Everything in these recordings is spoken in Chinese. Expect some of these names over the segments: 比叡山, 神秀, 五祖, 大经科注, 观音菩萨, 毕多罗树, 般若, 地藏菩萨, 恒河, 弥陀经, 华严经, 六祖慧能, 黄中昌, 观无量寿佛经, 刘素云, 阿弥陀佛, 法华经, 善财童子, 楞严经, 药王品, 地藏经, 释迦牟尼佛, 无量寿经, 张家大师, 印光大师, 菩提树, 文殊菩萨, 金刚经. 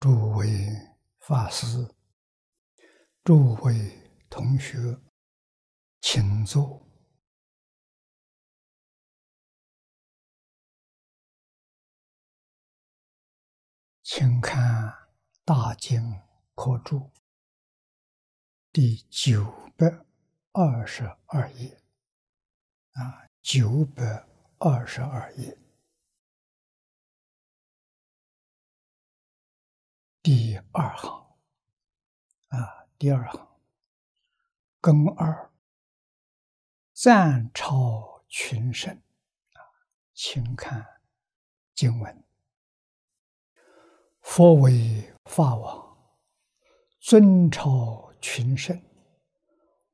诸位法师、诸位同学，请坐。请看《大经科注》第922页，922页。 第二行，第二行，庚二，赞超群生，请看经文：佛为法王，尊超群生，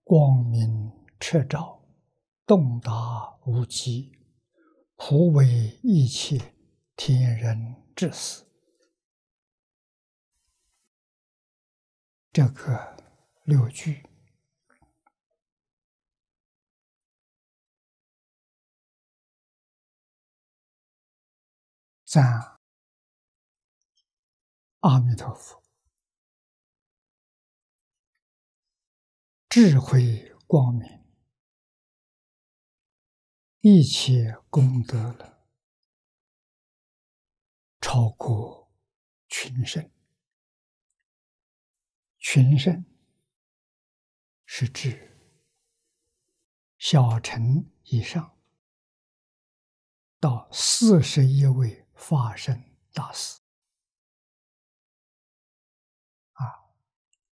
光明彻照，洞达无极，普为一切天人至死。 这个六句赞阿弥陀佛，智慧光明，一切功德了，超过群生。 群生是指小乘以上到41位法身大士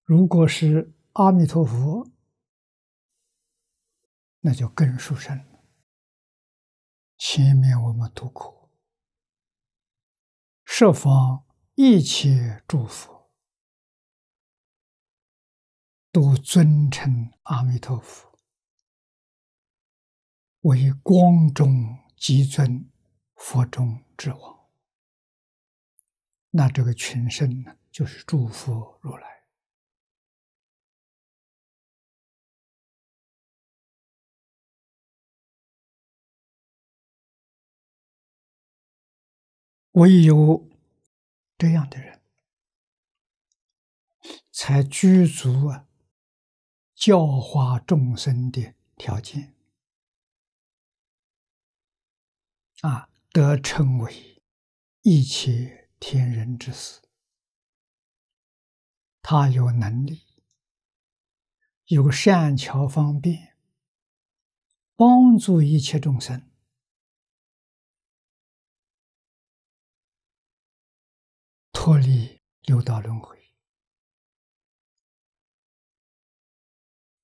如果是阿弥陀佛，那就更殊胜了。前面我们读过，十方一切诸佛。 都尊称阿弥陀佛为光中极尊、佛中之王。那这个群生呢，就是诸佛如来。唯有这样的人，才具足教化众生的条件，得称为一切天人之师。他有能力，有善巧方便，帮助一切众生脱离六道轮回。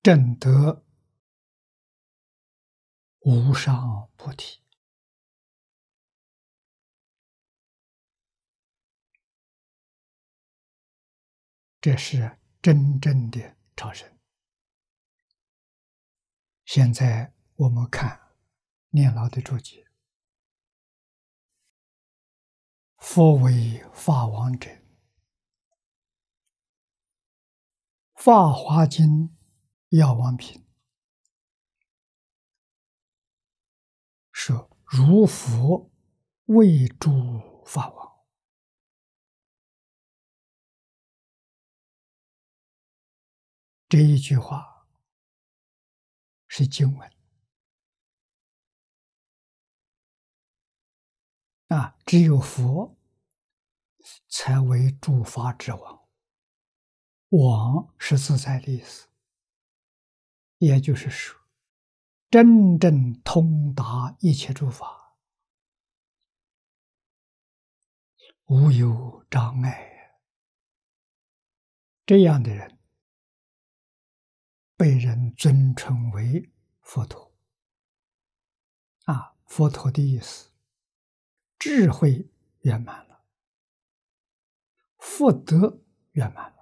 证得无上菩提，这是真正的超生。现在我们看念老的注解：“佛为法王者，《法华经》。” 药王品说：“如佛为诸法王，这一句话是经文只有佛才为诸法之王，王是自在的意思。” 也就是说，真正通达一切诸法，无有障碍，这样的人被人尊称为佛陀。佛陀的意思，智慧圆满了，福德圆满了。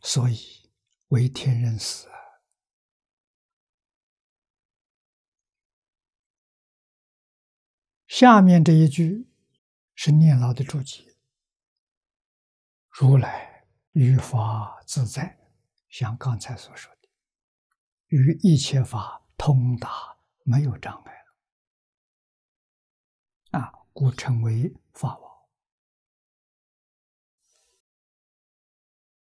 所以为天人师。下面这一句是念老的注解：“如来于法自在，像刚才所说的，于一切法通达，没有障碍。”故称为法王。《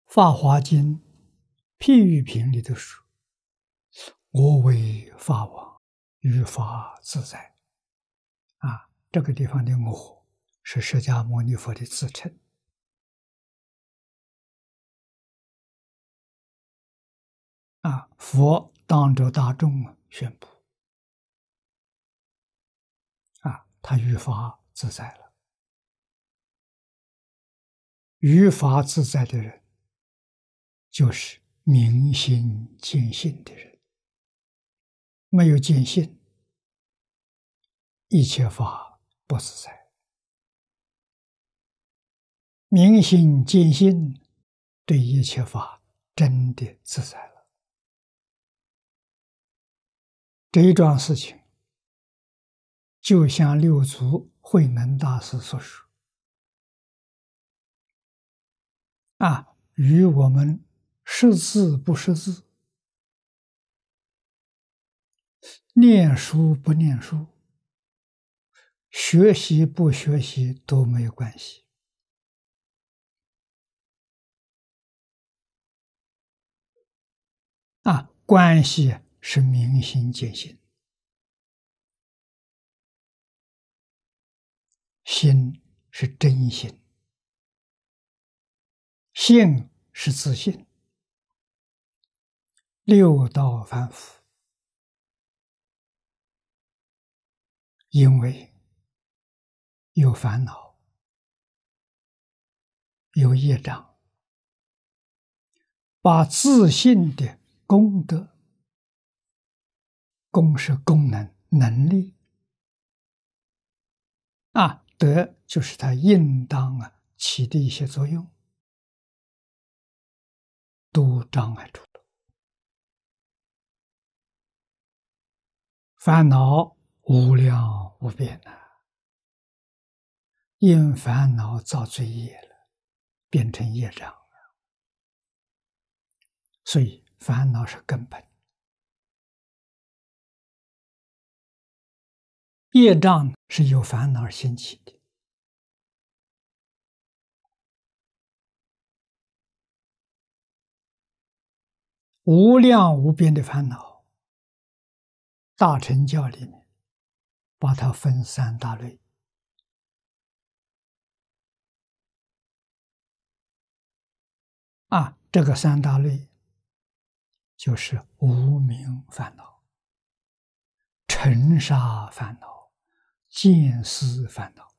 法华经·譬喻品》里头说：“我为法王，于法自在。”这个地方的我是释迦牟尼佛的自称。佛当着大众宣布，他于法自在了。于法自在的人，就是明心见性的人。没有见性，一切法不自在。明心见性，对一切法真的自在了。这一桩事情，就像六祖慧能大师所说：“与我们识字不识字，念书不念书，学习不学习都没有关系。关系是明心见性。”心是真心，性是自性。六道凡夫，因为有烦恼、有业障，把自性的功德，功是功能、能力，德就是它应当起的一些作用，都障碍住了。烦恼无量无边因烦恼造罪业了，变成业障了。所以烦恼是根本，业障是由烦恼而兴起的。无量无边的烦恼，大乘教里面把它分三大类。这个三大类就是无明烦恼、尘沙烦恼、见思烦恼。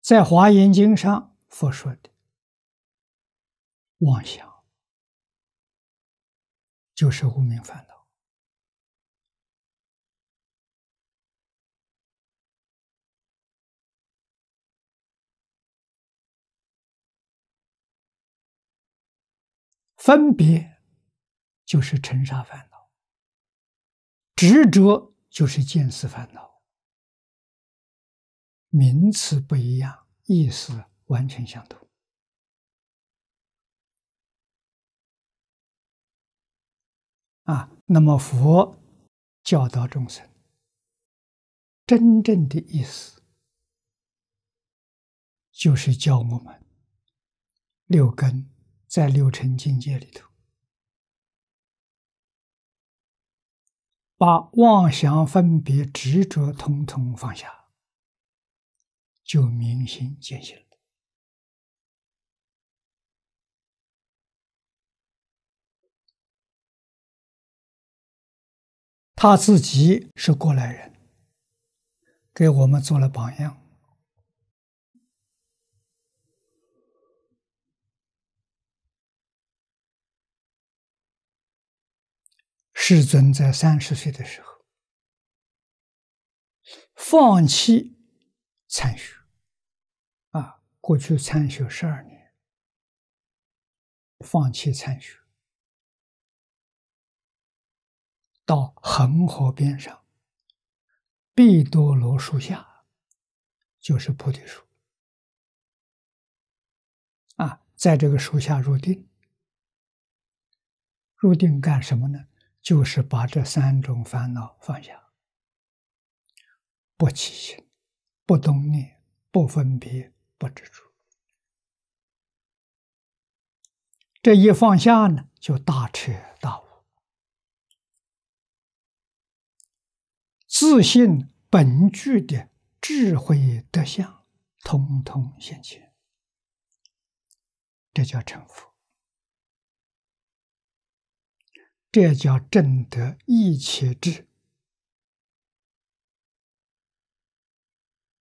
在华严经上佛说的妄想，就是无明烦恼。分别就是尘沙烦恼，执着就是见思烦恼，名词不一样，意思完全相同。那么佛教导众生，真正的意思就是教我们六根在六尘境界里头，把妄想、分别、执着统统放下，就明心见性了。他自己是过来人，给我们做了榜样。世尊在30岁的时候，放弃参学，过去参学12年，放弃参学，到恒河边上，毕多罗树下，就是菩提树，在这个树下入定。入定干什么呢？就是把这三种烦恼放下，不起心，不动念，不分别，不执着。这一放下呢，就大彻大悟，自信本具的智慧德相，统统现前，这叫成佛。这叫证得一切智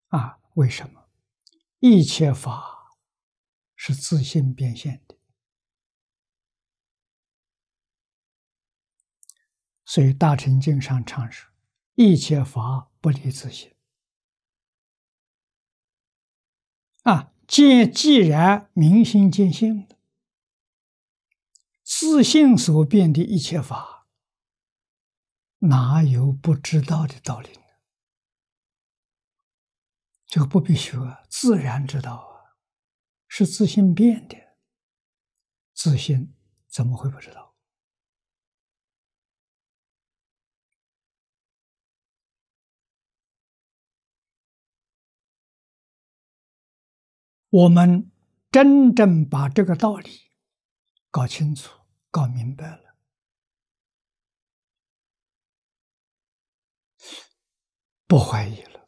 啊！为什么？一切法是自性变现的，所以《大乘经》上常说：“一切法不离自性。”啊，既然明心见性了。自性所变的一切法，哪有不知道的道理呢？这个不必学，自然知道啊，是自性变的，自性怎么会不知道？我们真正把这个道理搞清楚，搞明白了，不怀疑了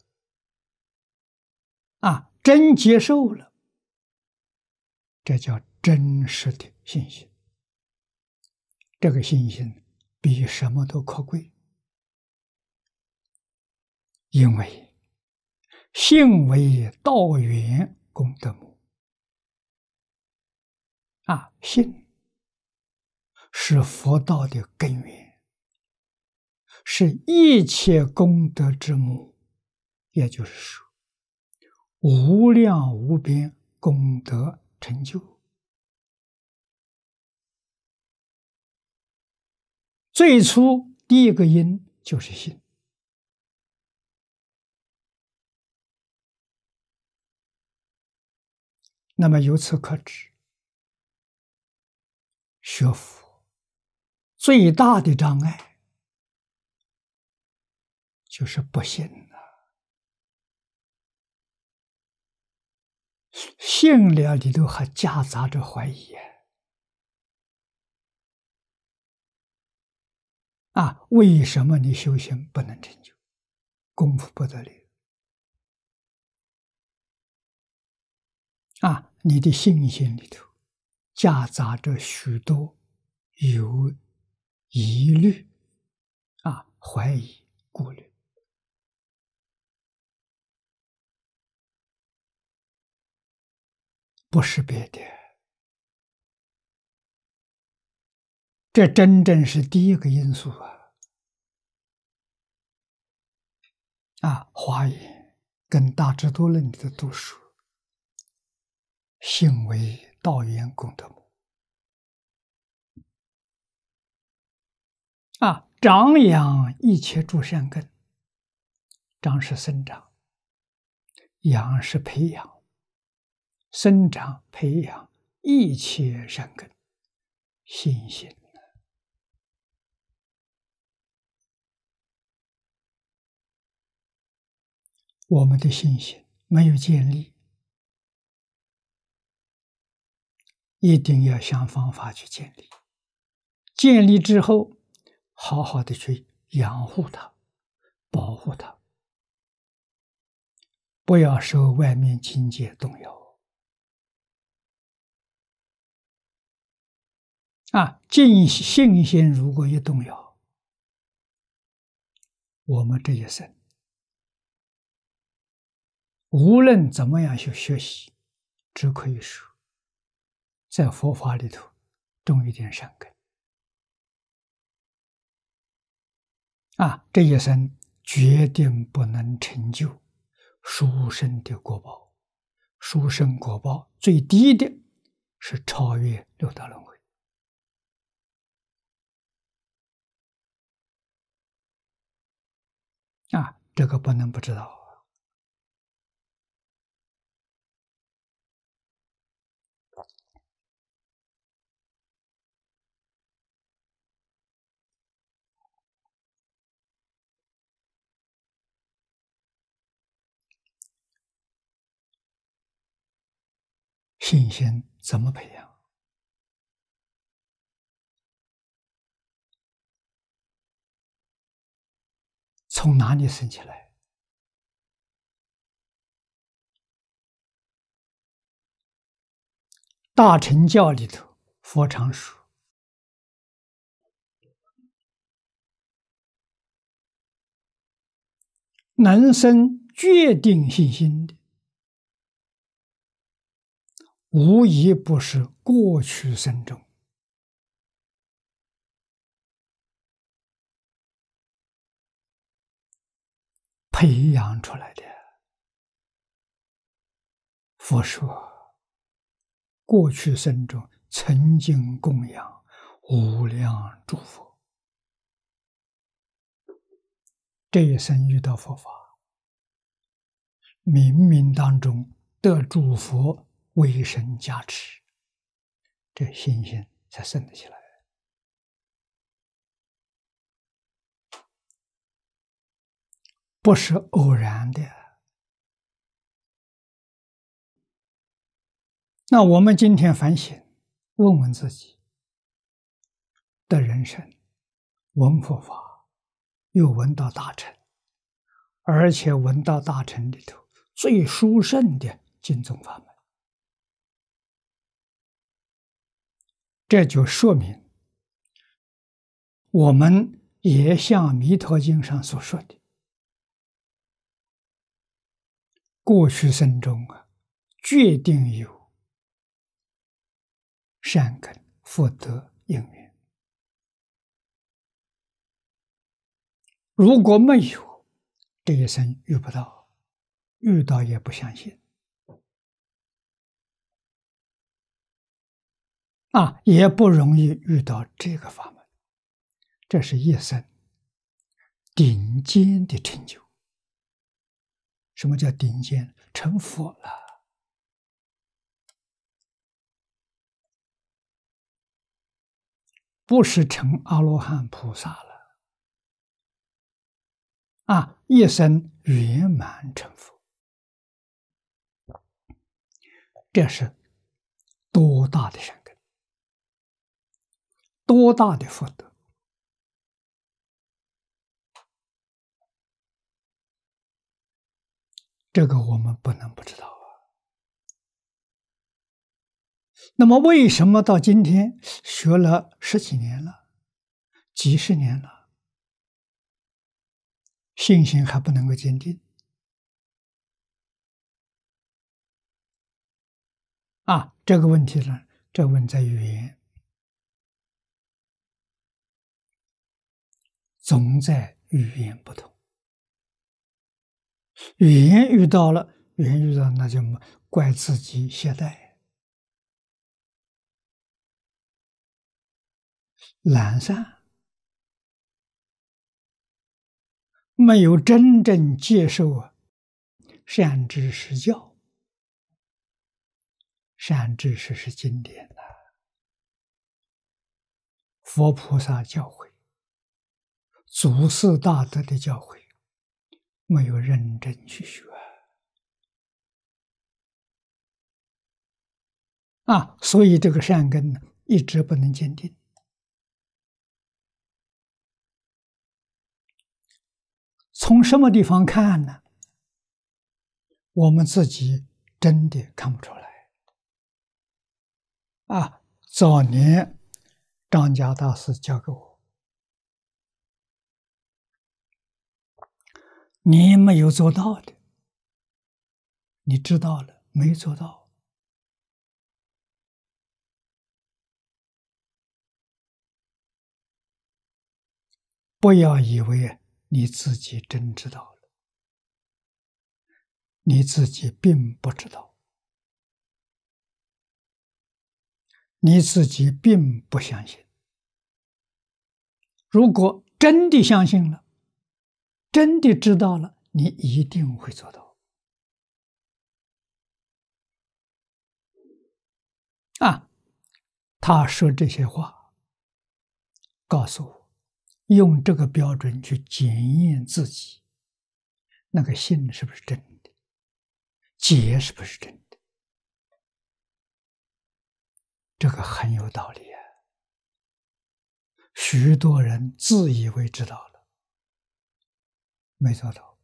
啊，真接受了，这叫真实的信心。这个信心比什么都可贵，因为信为道源功德母啊，信是佛道的根源，是一切功德之母，也就是说，无量无边功德成就。最初第一个因就是信，那么由此可知，学佛最大的障碍就是不信了，信了里头还夹杂着怀疑啊！为什么你修行不能成就，功夫不得了啊？你的信心里头夹杂着许多有疑虑啊，怀疑、顾虑不是别的，这真正是第一个因素啊！啊，华严跟大智度论里的都说，信为道源功德母。啊，长养一切诸善根，长是生长，养是培养，生长培养一切善根，信心我们的信心没有建立，一定要想方法去建立，建立之后好好的去养护它，保护它，不要受外面境界动摇啊！信心如果一动摇，我们这一生无论怎么样去学习，只可以说在佛法里头种一点善根啊，这一生决定不能成就殊胜的果报，殊胜果报最低的是超越六道轮回啊，这个不能不知道。信心怎么培养？从哪里生起来？大乘教里头，佛常说：“能生决定信心的，无一不是过去生中。”培养出来的。佛说，过去生中曾经供养无量诸佛，这一生遇到佛法，冥冥当中得诸佛威神加持，这信心才生得起来。不是偶然的。那我们今天反省，问问自己的人生，闻佛法，又闻到大乘，而且闻到大乘里头最殊胜的净宗法门，这就说明我们也像《弥陀经》上所说的。过去生中决定有善根福德因缘，如果没有，这一生遇不到，遇到也不相信也不容易遇到这个法门，这是一生顶尖的成就。什么叫顶尖？成佛了。不是成阿罗汉菩萨了。一生圆满成佛。这是多大的善根，多大的福德。这个我们不能不知道。那么为什么到今天学了十几年了，几十年了，信心还不能够坚定？这个问题呢，这问在语言，总在语言不同。语言遇到了，那就怪自己懈怠、懒散，没有真正接受善知识教。善知识是经典的佛菩萨教诲、祖师大德的教诲，没有认真去学所以这个善根呢，一直不能坚定。从什么地方看呢？我们自己真的看不出来早年张家大师教给我，你没有做到的，你知道了，没做到，不要以为你自己真知道了，你自己并不知道，你自己并不相信。如果真的相信了，真的知道了，你一定会做到。他说这些话，告诉我，用这个标准去检验自己，那个信是不是真的，解是不是真的。这个很有道理啊。许多人自以为知道了，没做到。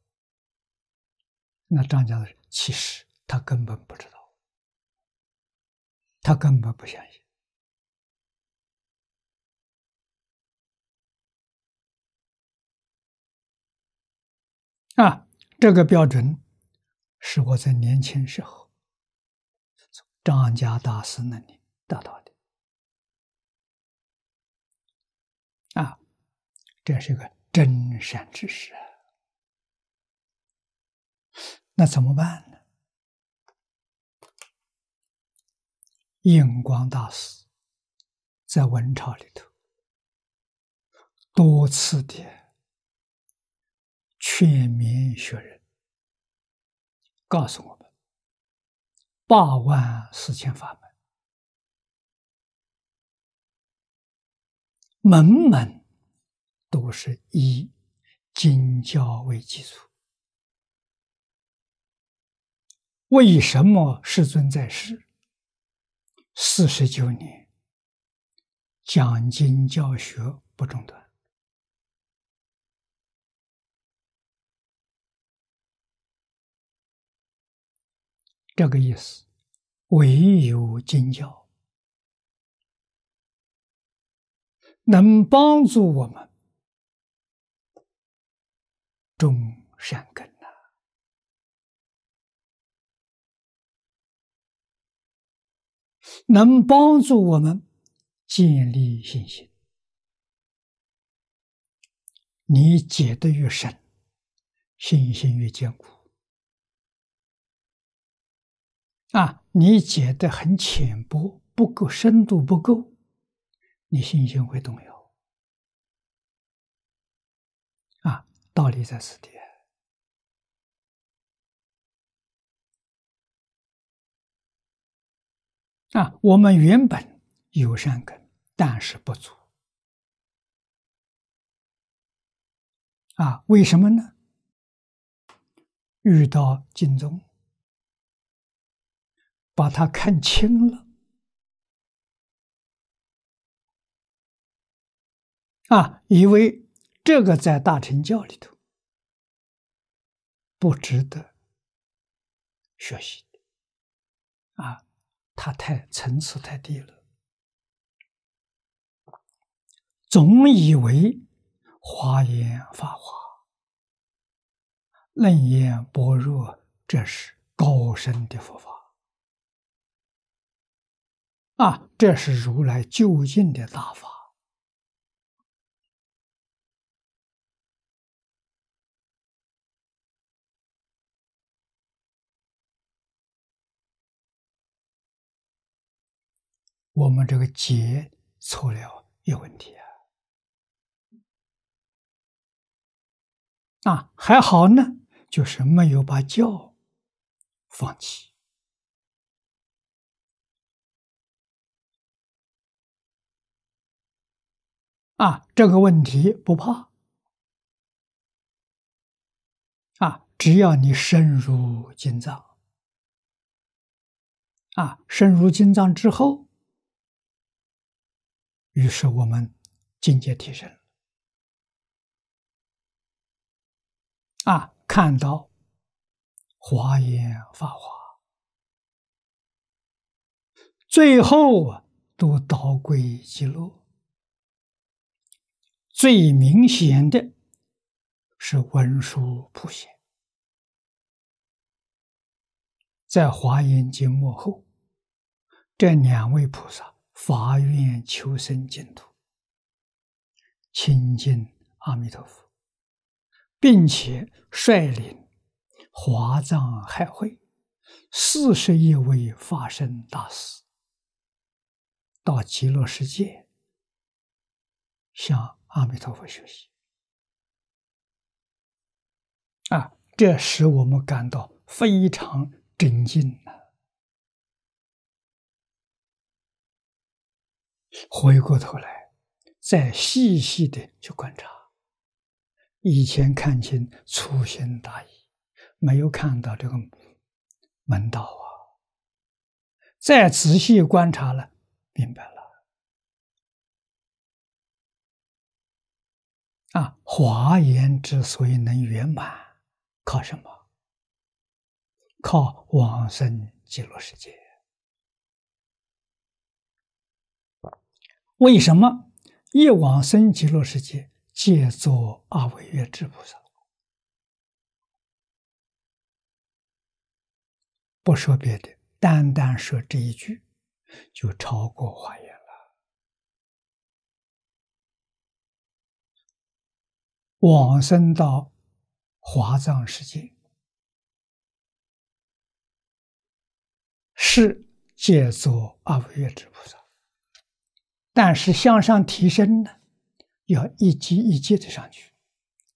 那张家的人其实他根本不知道，他根本不相信。 啊，这个标准是我在年轻时候从张家大师那里得到的。啊，这是个真善知识。那怎么办呢？印光大师在文钞里头多次的 劝勉学人，告诉我们84000法门，门门都是以经教为基础。为什么世尊在世49年讲经教学不中断？ 这个意思，唯有经教能帮助我们种善根呐。能帮助我们建立信心。你解得越深，信心越坚固。 啊，你解得很浅薄，不够深度，不够，你信心会动摇。啊，道理在此地。啊，我们原本有善根，但是不足。啊，为什么呢？遇到经宗。 把它看清了啊！以为这个在大乘教里头不值得学习啊，它层次太低了，总以为华严法华、楞严般若这是高深的佛法。 啊，这是如来究竟的大法我们这个解错了有问题啊！啊，还好呢，就是没有把教放弃。 啊，这个问题不怕。啊，只要你深入经藏。啊，深入经藏之后，于是我们境界提升。啊，看到华严法华，最后啊，都导归极乐。 最明显的是文殊普贤，在华严经末后，这两位菩萨发愿求生净土，亲近阿弥陀佛，并且率领华藏海会41位法身大士到极乐世界，向 阿弥陀佛学习啊，这使我们感到非常震惊啊。回过头来，再细细的去观察，以前看清粗心大意，没有看到这个门道啊。再仔细观察了，明白了啊！华严之所以能圆满，靠什么？靠往生极乐世界。为什么一往生极乐世界，皆作阿惟越致菩萨？不说别的，单单说这一句，就超过华严了。往生到华藏世界，是皆作阿惟越致菩萨。但是向上提升呢，要一级一级的上去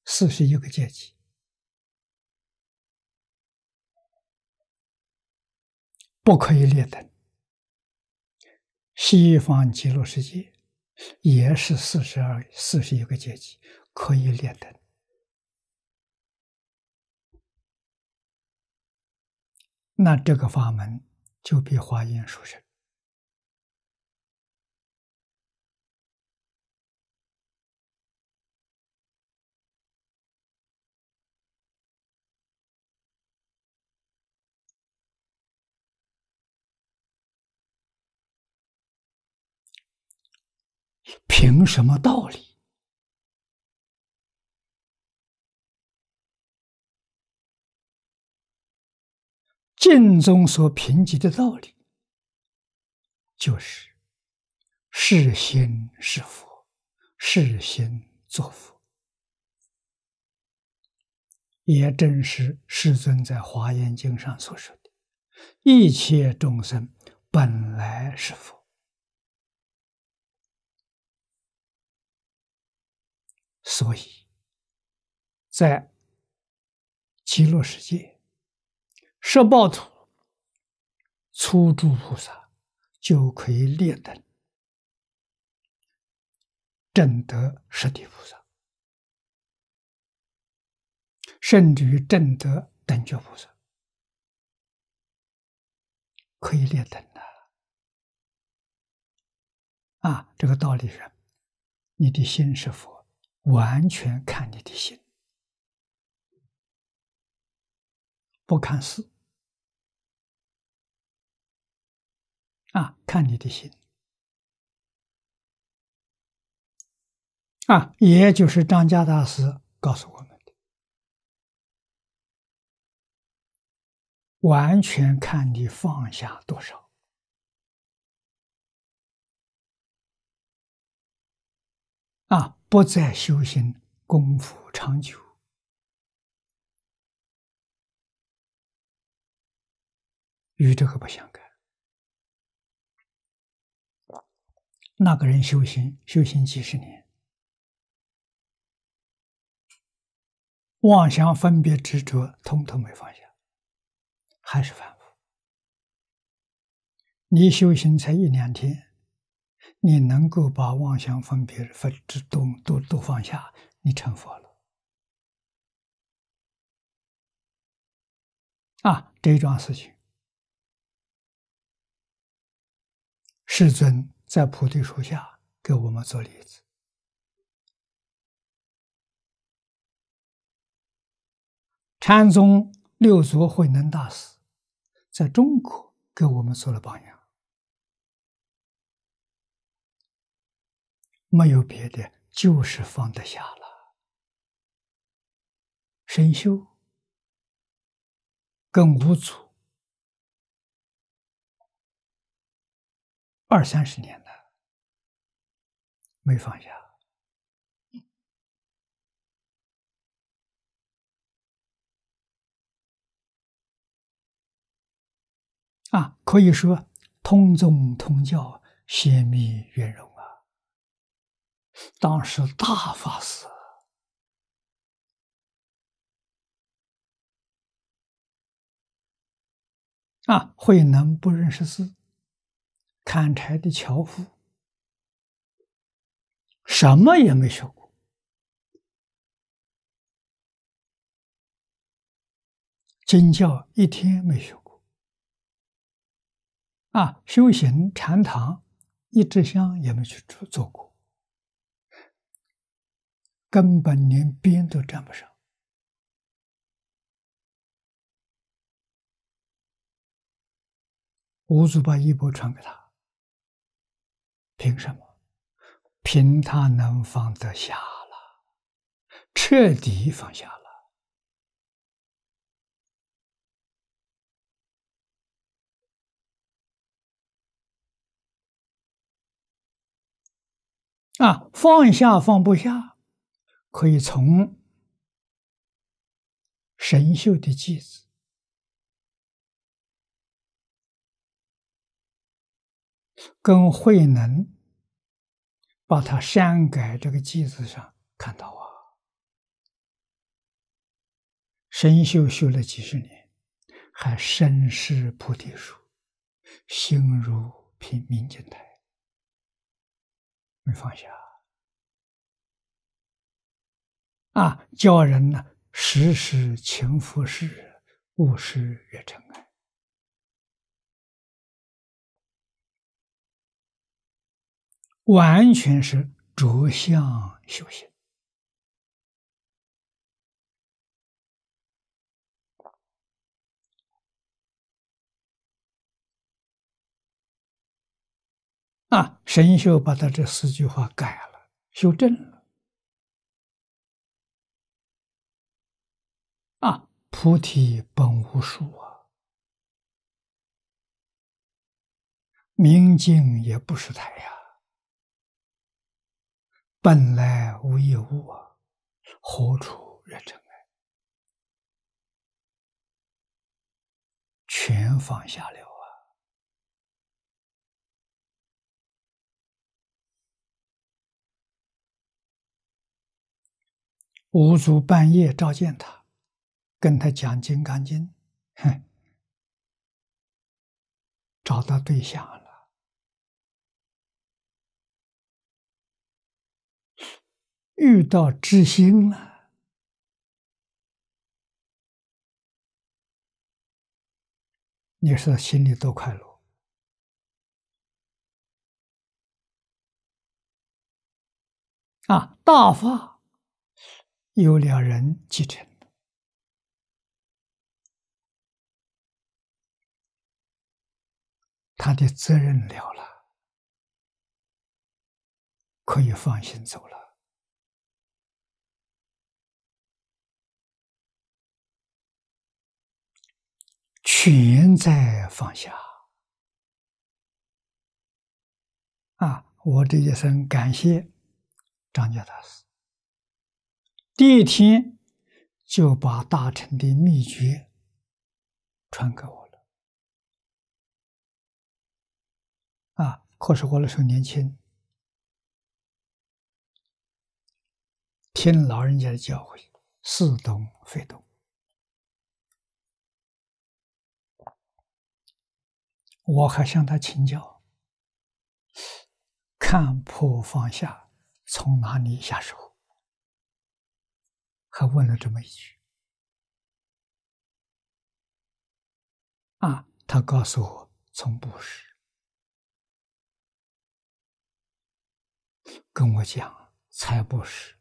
，41个阶级。不可以劣等。西方极乐世界也是41个阶级，可以劣等。那这个法门就比华严殊胜。凭什么道理？净宗所评级的道理，就是是心是佛，是心作佛。也正是世尊在《华严经》上所说的：“一切众生本来是佛。”所以，在极乐世界，十报土初住菩萨就可以劣等证得十地菩萨，甚至于证得等觉菩萨，可以劣等的。啊，这个道理是，你的心是佛。完全看你的心，不看事啊，看你的心啊，也就是张家大师告诉我们的，完全看你放下多少。啊，不再修行功夫长久，与这个不相干。那个人修行几十年，妄想、分别、执着，统统没放下，还是反复。你修行才一两天。你能够把妄想、分别、都放下，你成佛了。啊，这桩事情，世尊在菩提树下给我们做例子。禅宗六祖慧能大师在中国给我们做了榜样。没有别的，就是放得下了。神秀跟五祖20-30年了，没放下。啊，可以说通宗通教，显密圆融。当时大法师啊，慧能不认识字，砍柴的樵夫，什么也没学过，经教一天没学过啊，修行禅堂一支香也没去做过，根本连边都沾不上。五祖把衣钵传给他，凭什么？凭他能放得下了，彻底放下了。 放下放不下，可以从神秀的偈子跟慧能把它删改这个偈子上看到啊。神秀修了几十年，还深识菩提树，心如平明镜台。 没放下教人呢，时时勤拂拭，勿使惹尘埃。完全是着相修行。神秀把他这四句话改了，修正了。菩提本无树啊，明镜也不是台呀，本来无一物啊，何处惹尘埃？全放下了。 五祖半夜召见他，跟他讲《金刚经》，找到对象了。遇到知心了，你说心里多快乐！ 大法。 有两人继承的，他的责任了了，可以放心走了。全在放下。我这一生感谢张家大师。 第一天就把大乘的秘诀传给我了。可是我那时候年轻，听老人家的教诲，似懂非懂。我还向他请教，看破放下从哪里下手。 还问了这么一句，他告诉我从布施，跟我讲财布施、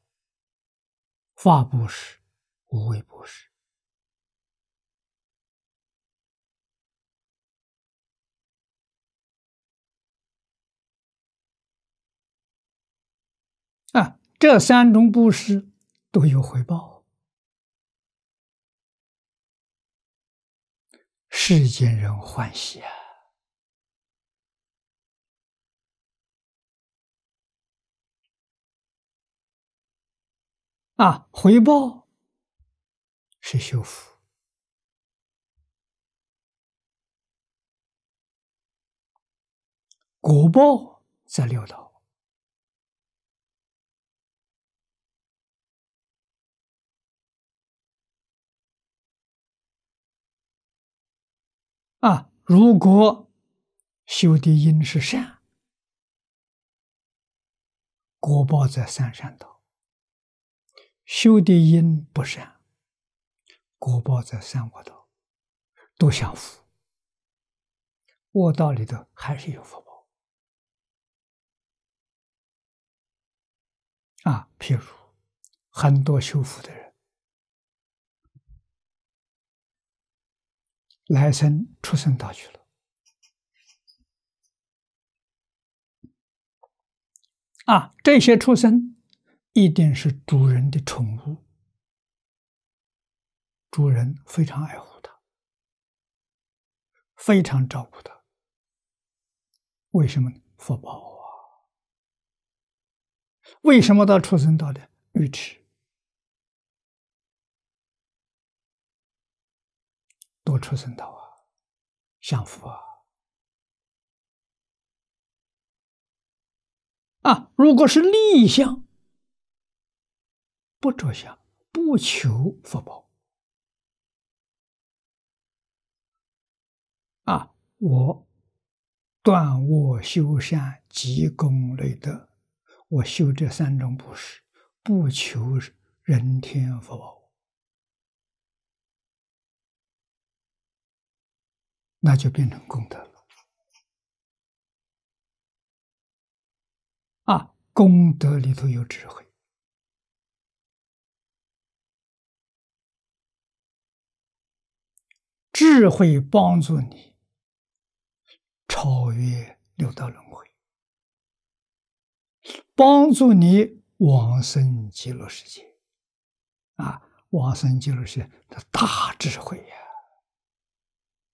法布施、无为布施。这三种布施。 都有回报，世间人欢喜啊！回报是修福，果报在六道。 如果修的因是善，果报在三善道；修的因不善，果报在三恶道，都享福。恶道里头还是有福报，啊，譬如很多修福的人，来生出生到去了，啊，这些畜生一定是主人的宠物，主人非常爱护它，非常照顾它。为什么呢？福报啊！为什么到畜生道的愚痴？多畜生道啊，享福啊！啊，如果是利相，不着相，不求福报啊，我断恶修善积功累德，我修这三种布施，不求人天福报，那就变成功德了。啊，功德里头有智慧，智慧帮助你超越六道轮回，帮助你往生极乐世界。啊，往生极乐世界的大智慧呀，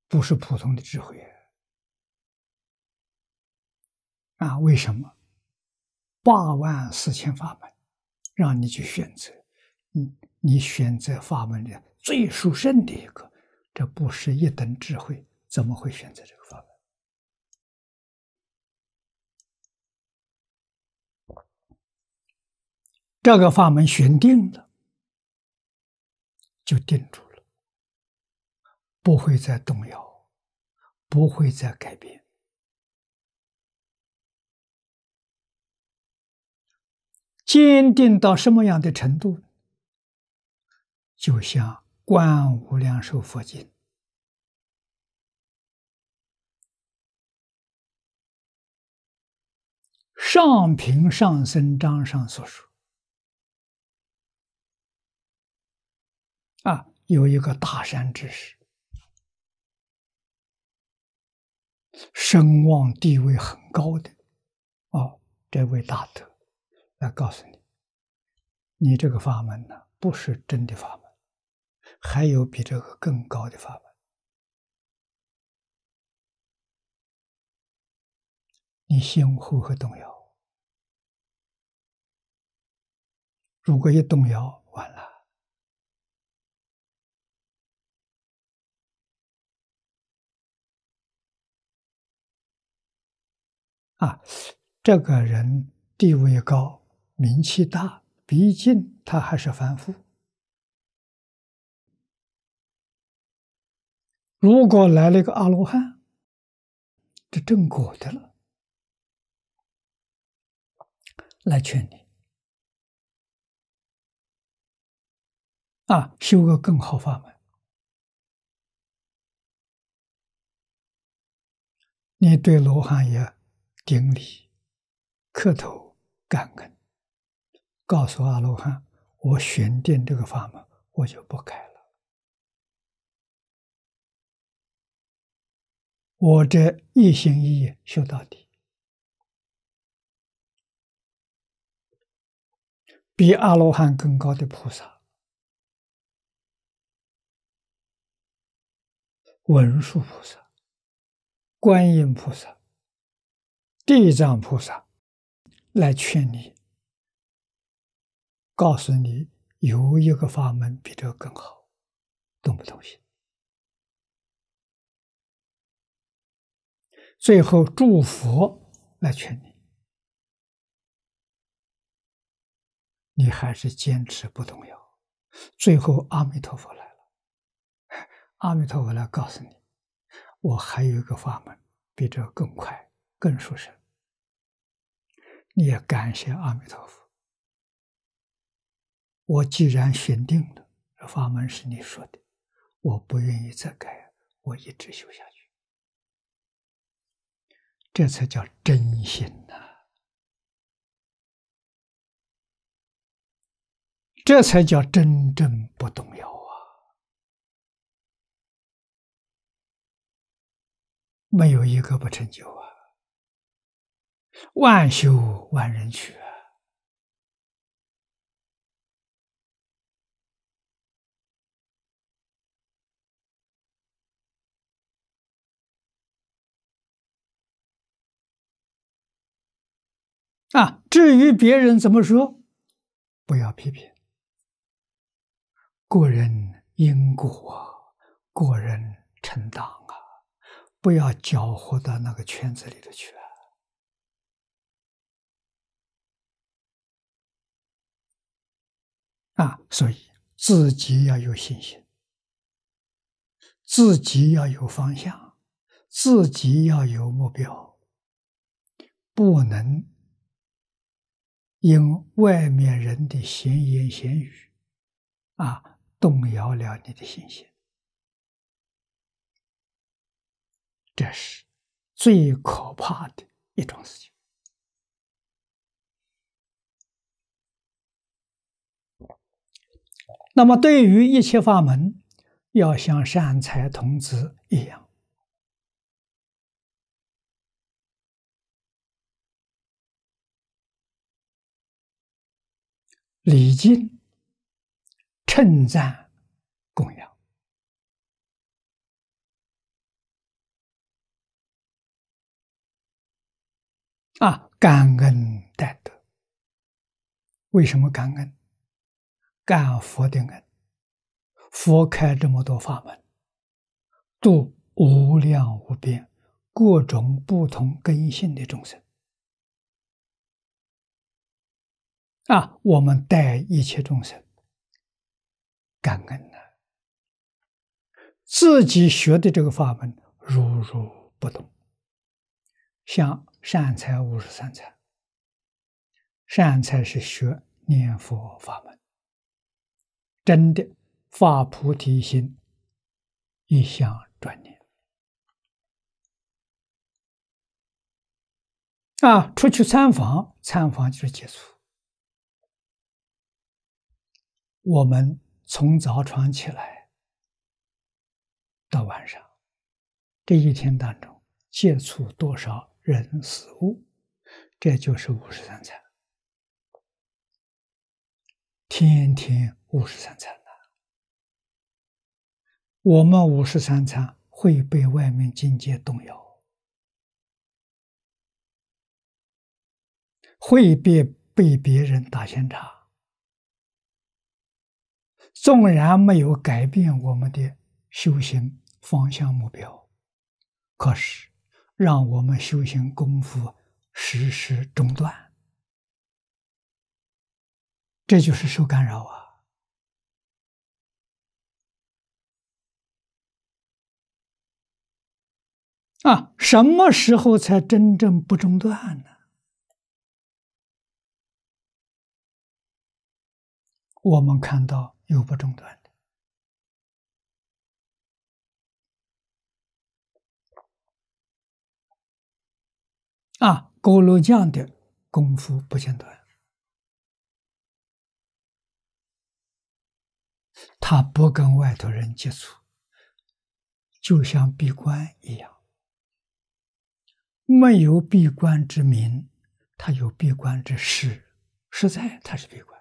不是普通的智慧呀。啊，为什么？84000法门，让你去选择，你选择法门里最殊胜的一个，这不是一等智慧，怎么会选择这个法门？这个法门选定了，就定住了，不会再动摇，不会再改变。坚定到什么样的程度？就像《观无量寿佛经》上品上生章上所说，啊，有一个大善知识，声望地位很高的，哦，这位大德。来告诉你，你这个法门呢，不是真的法门，还有比这个更高的法门，你心会不会动摇？如果一动摇，完了。啊，这个人地位高，名气大，毕竟他还是凡夫。如果来了一个阿罗汉，这正果的了，来劝你啊，修个更好法门，你对罗汉也顶礼、磕头感恩。告诉阿罗汉，我选定这个法门，我就不改了。我这一心一意修到底，比阿罗汉更高的菩萨，文殊菩萨、观音菩萨、地藏菩萨来劝你，告诉你有一个法门比这个更好，懂不懂心？最后诸佛来劝你，你还是坚持不动摇。最后阿弥陀佛来了，阿弥陀佛来告诉你，我还有一个法门比这个更快、更殊胜。你也感谢阿弥陀佛，我既然选定了，这法门是你说的，我不愿意再改，我一直修下去。这才叫真心呐！这才叫真正不动摇啊！没有一个不成就啊，万修万人去啊！至于别人怎么说，不要批评。个人因果，个人承担啊，不要搅和到那个圈子里头去啊。所以自己要有信心，自己要有方向，自己要有目标，不能因外面人的闲言闲语动摇了你的信心，这是最可怕的一种事情。那么对于一切法门，要像善财童子一样，礼敬、称赞、供养，感恩戴德。为什么感恩？感佛的恩，佛开这么多法门，度无量无边各种不同根性的众生。我们待一切众生感恩呢，自己学的这个法门如如不动，像善财53参，善财是学念佛法门，真的发菩提心，一向专念出去参访，参访就是接触。我们从早床起来到晚上，这一天当中接触多少人事物，这就是53参，天天53参。我们53参会被外面境界动摇，会被别人打闲岔。纵然没有改变我们的修行方向目标，可是让我们修行功夫时时中断，这就是受干扰啊！什么时候才真正不中断呢？我们看到有不中断的，佝偻匠的功夫不间断，他不跟外头人接触，就像闭关一样，没有闭关之名，他有闭关之实，实在他是闭关。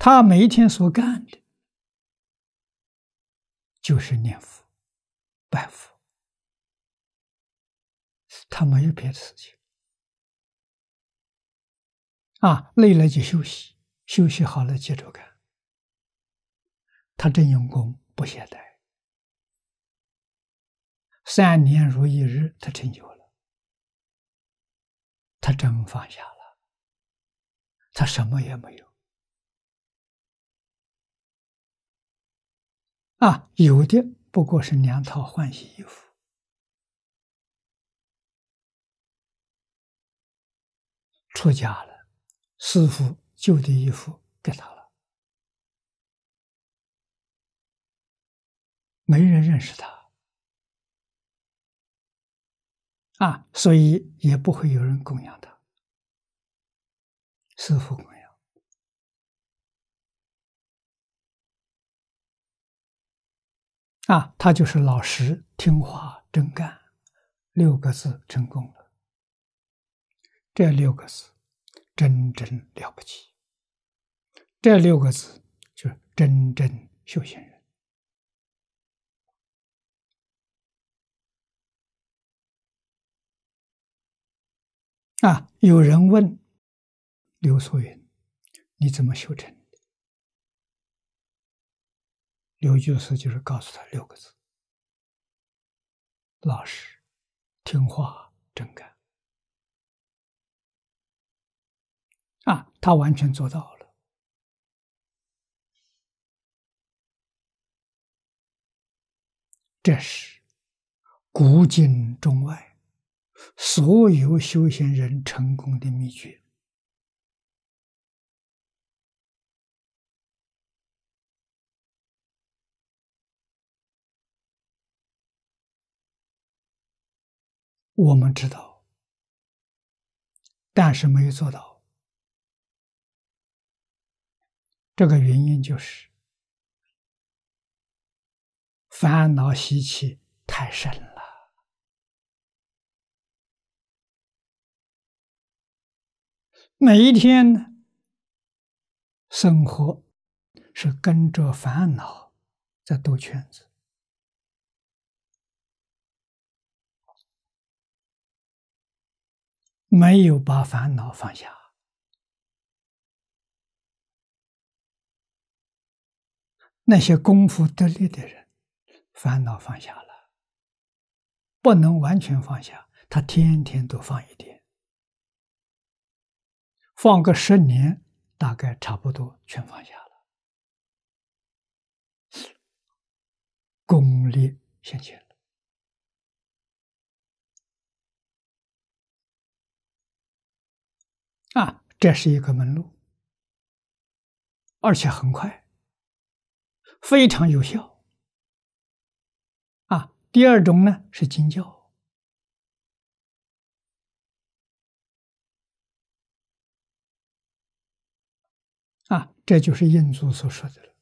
他每一天所干的就是念佛、拜佛，他没有别的事情。累了就休息，休息好了接着干。他真用功不懈怠，3年如一日，他成就了，他真放下了，他什么也没有。有的不过是2套换洗衣服，出家了，师父旧的衣服给他了，没人认识他，啊，所以也不会有人供养他，师父供养。啊，他就是老实、听话、真干，六个字成功了。这六个字真正了不起，这六个字就是真正修行人。 啊！有人问刘素云：“你怎么修成的？”刘居士就是告诉他六个字：老实、听话、真干。啊，他完全做到了。这是古今中外 所有修行人成功的秘诀我们知道，但是没有做到。这个原因就是烦恼习气太深了。 每一天呢，生活是跟着烦恼在兜圈子，没有把烦恼放下，那些功夫得力的人，烦恼放下了，不能完全放下，他天天都放一点。 放个10年，大概差不多全放下了，功力现前了。啊，这是一个门路，而且很快，非常有效。啊，第二种呢是经教。 啊，这就是印祖所说的了。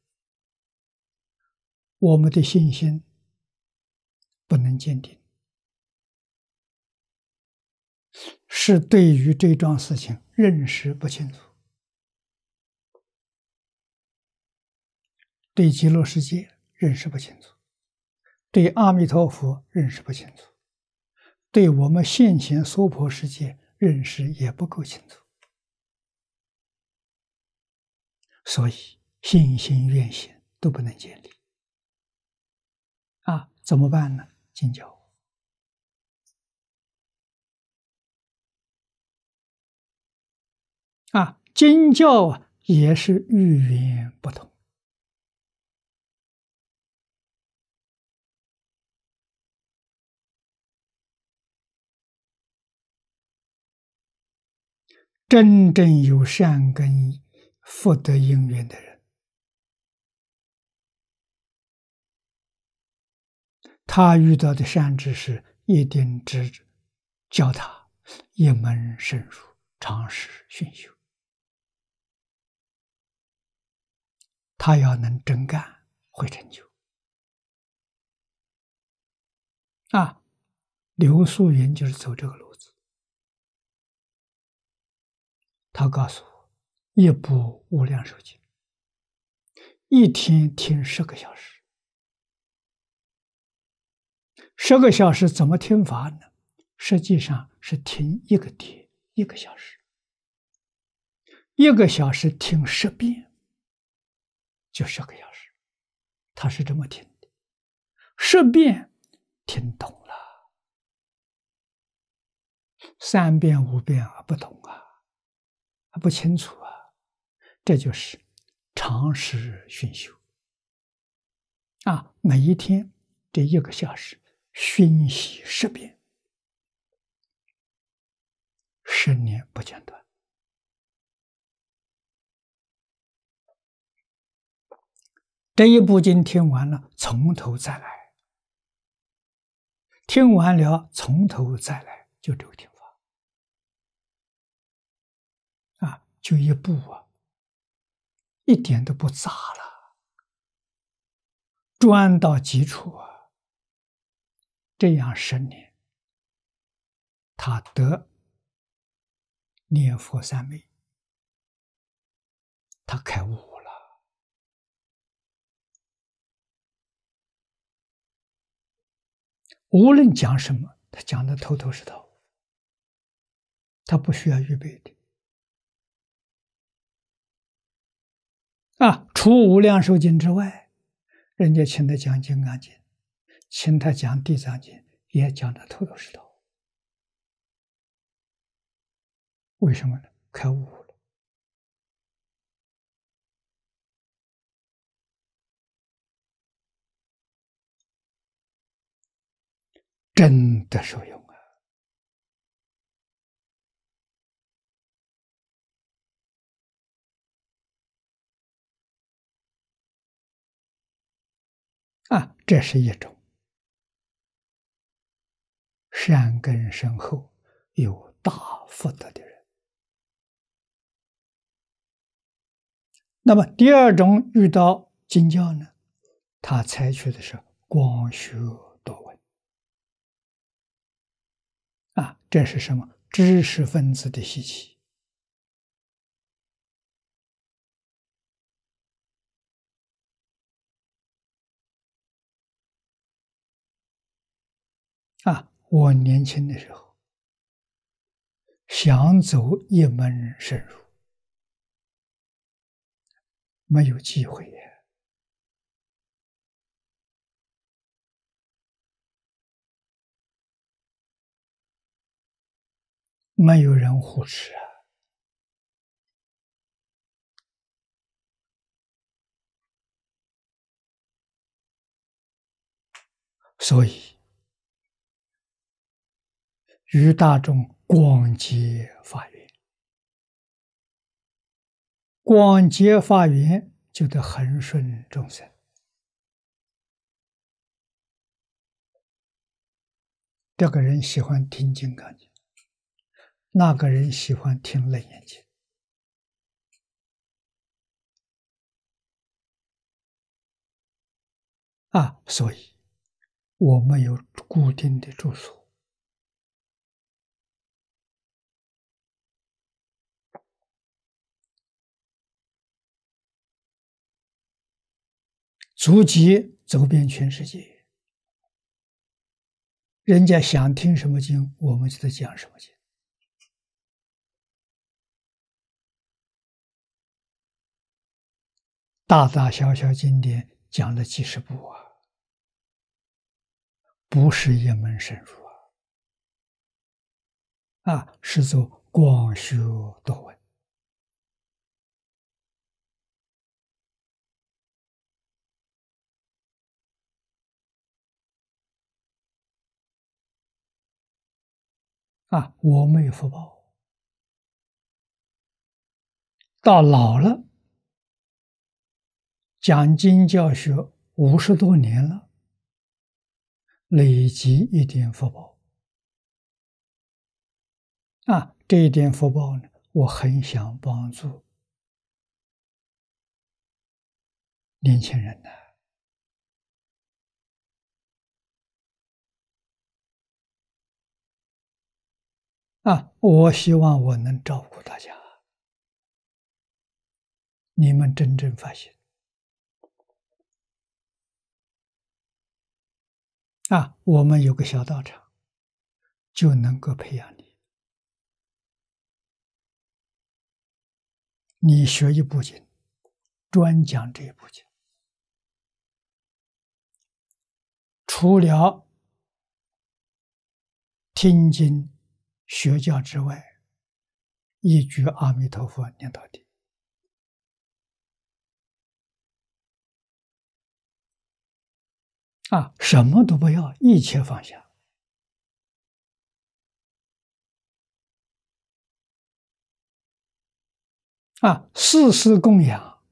我们的信心不能坚定，是对于这桩事情认识不清楚，对极乐世界认识不清楚，对阿弥陀佛认识不清楚，对我们现前娑婆世界认识也不够清楚。 所以，信心、愿心都不能建立。啊，怎么办呢？经教。啊，经教啊，也是语言不同。真正有善根、 福德因缘的人，他遇到的善知识一定只教他一门深入，常识熏修。他要能真干，会成就。啊，刘素云就是走这个路子。他告诉我。 一部《无量寿经》，一天听10个小时。10个小时怎么听法呢？实际上是听一个碟，1个小时。1个小时听10遍，就10个小时。他是这么听的，10遍听懂了，3遍、5遍啊不懂啊，不清楚啊。 这就是常识熏修啊！每一天这1个小时熏习10遍，10年不间断，这一部经听完了，从头再来；听完了，从头再来，就这个听法啊，就一步啊，一点都不杂了，专到基础啊，这样10年，他得念佛三昧，他开悟了，无论讲什么，他讲的头是道，他不需要预备的。啊，除无量寿经之外，人家请他讲金刚经，请他讲地藏经，也讲的头是道。为什么呢？开悟了。真的受用啊！啊，这是一种善根深厚、有大福德的人。那么第二种遇到经教呢，他采取的是广学多闻。啊，这是什么？知识分子的习气。啊，我年轻的时候想走一门深入，没有机会呀。没有人护持啊。所以于大众广结法缘，广结法缘就得恒顺众生，这个人喜欢听金刚经，那个人喜欢听楞严经，啊，所以我们有固定的住所。足迹走遍全世界，人家想听什么经，我们就得讲什么经。大大小小经典讲了几十部啊，不是一门深入啊，啊，是做广学多闻。啊，我没有福报，到老了，讲经教学50多年了，累积一点福报。啊，这一点福报呢，我很想帮助年轻人呢。啊，我希望我能照顾大家。你们真正发现，啊，我们有个小道场，就能够培养你。你学一部经，专讲这一部经，除了听经学教之外，一句阿弥陀佛念到底。啊，什么都不要，一切放下。啊，事事供养。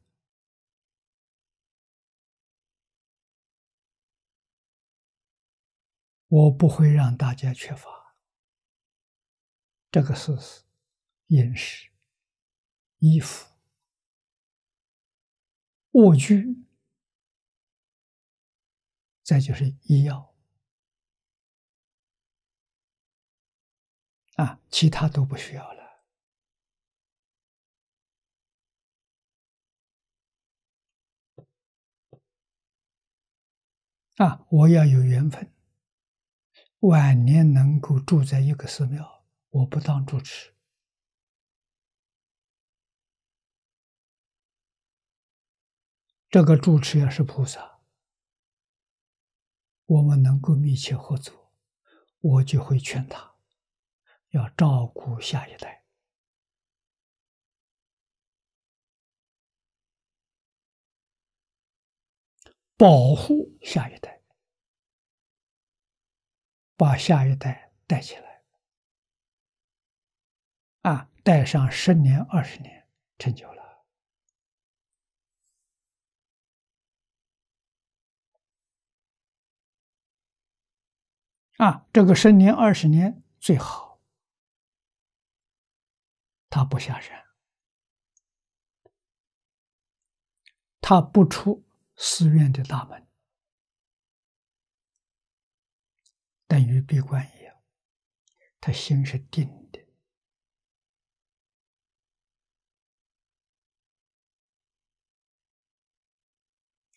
我不会让大家缺乏。这个事实，饮食、衣服、卧具，再就是医药啊，其他都不需要了。 啊，我要有缘分，晚年能够住在一个寺庙，我不当住持。这个住持要是菩萨，我们能够密切合作，我就会劝他，要照顾下一代。保护下一代，把下一代带起来，啊，带上10年、20年，成就了。啊，这个10年、20年最好，他不下山，他不出 寺院的大门，等于闭关一样，他心是定的。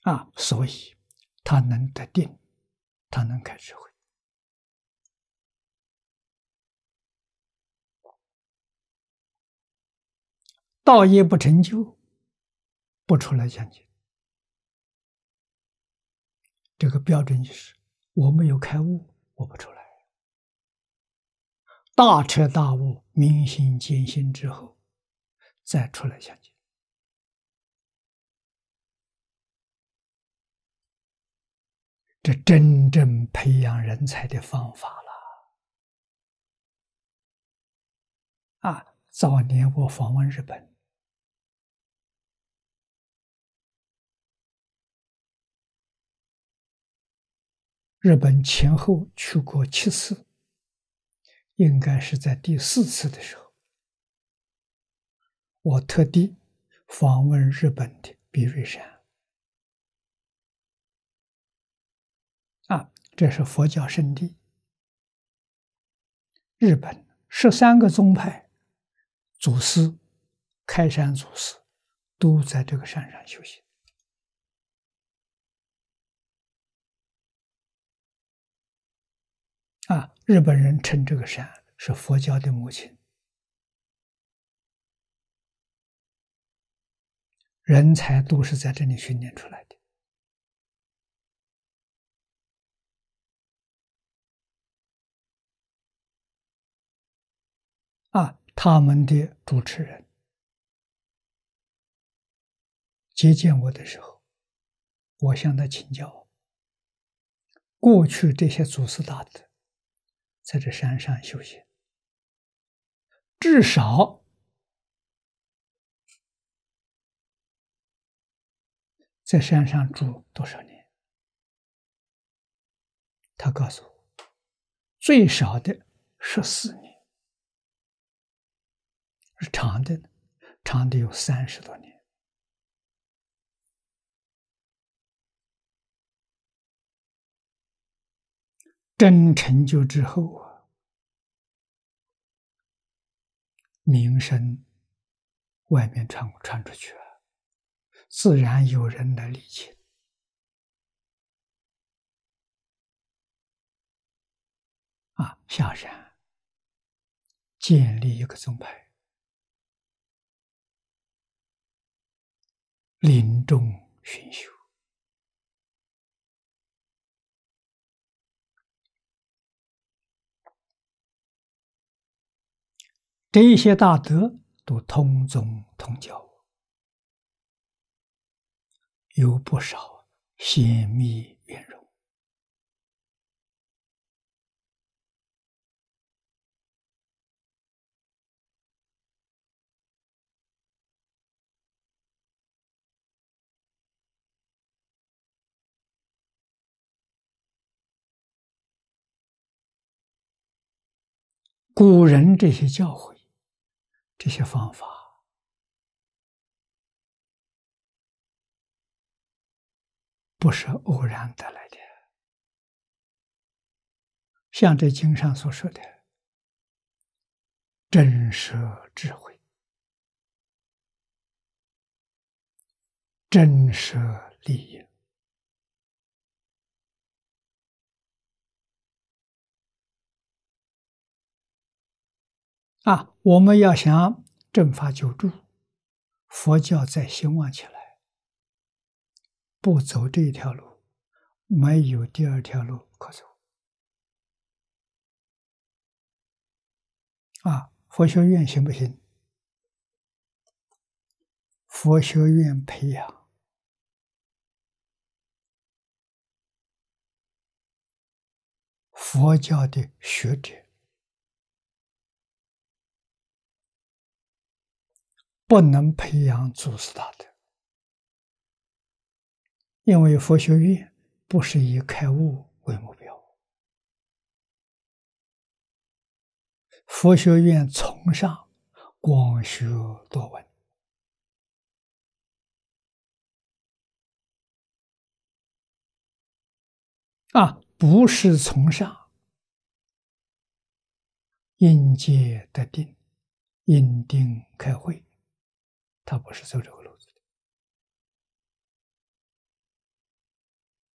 啊，所以他能得定，他能开智慧。道业不成就，不出来讲解。 这个标准就是，我没有开悟，我不出来。大彻大悟、明心见性之后，再出来讲解。这真正培养人才的方法了。啊，早年我访问日本。 日本前后去过7次，应该是在第4次的时候，我特地访问日本的比叡山。啊，这是佛教圣地。日本13个宗派祖师、开山祖师都在这个山上修行。 啊，日本人称这个山是佛教的母亲，人才都是在这里训练出来的。啊，他们的主持人接见我的时候，我向他请教，过去这些祖师大德 在这山上修行，至少在山上住多少年？他告诉我，最少的14年，而长的呢，长的有30多年。真成就之后啊，名声外面传出去啊，自然有人来礼请。啊，下山建立一个宗派，临终熏修。 这一些大德都通宗通教，有不少显密圆融。古人这些教诲、这些方法，不是偶然得来的。像这经上所说的，真实智慧、真实利益。 我们要想正法久住，佛教再兴旺起来，不走这一条路，没有第二条路可走。佛学院行不行？佛学院培养佛教的学者。 不能培养祖师大德，因为佛学院不是以开悟为目标。佛学院崇尚广学多闻，不是崇尚因戒得定、因定开慧。 他不是走这个路子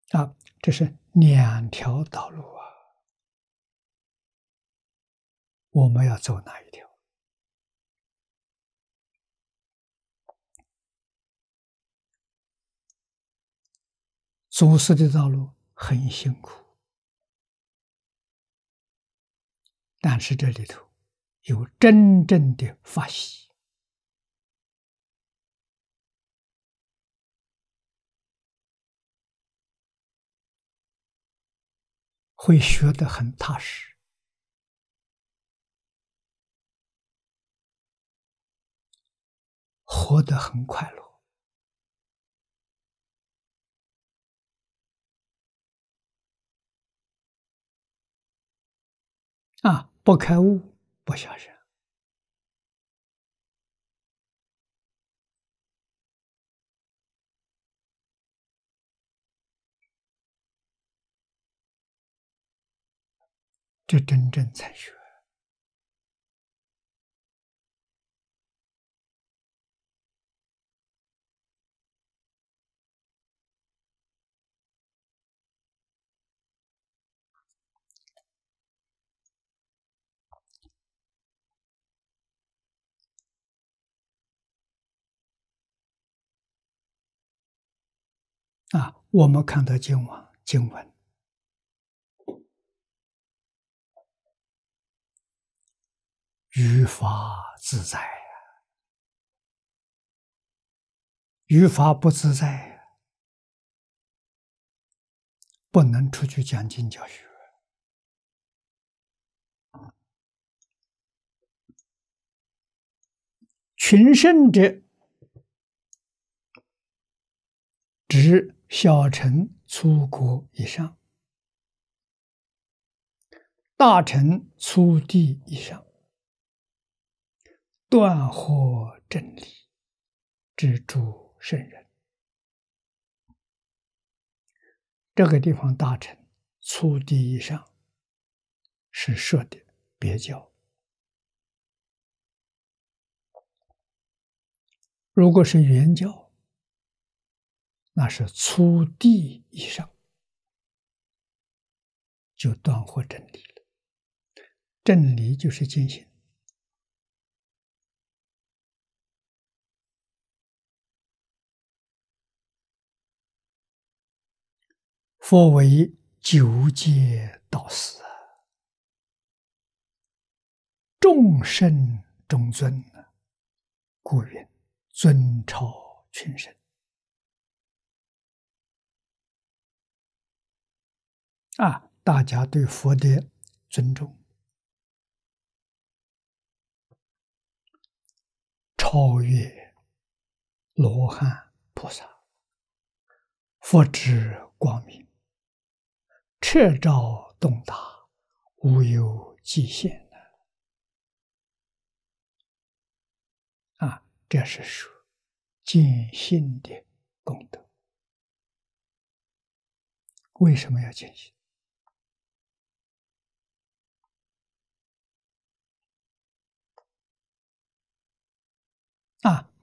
的这是两条道路我们要走哪一条？祖师的道路很辛苦，但是这里头有真正的法喜。 会学得很踏实，活得很快乐。不开悟，不下山。这真正才学。我们看到经文。 于法自在，于法不自在，不能出去讲经教学。群圣者指小乘出国以上，大乘出地以上。 断惑真理，之诸圣人。这个地方大乘初地以上是设的别教。如果是原教，那是初地以上就断惑真理了。真理就是见性。 佛为九界导师，众圣中尊，故云尊超群圣。大家对佛的尊重，超越罗汉菩萨，佛之光明。 彻照洞达，无有极限这是说尽心的功德。为什么要尽心？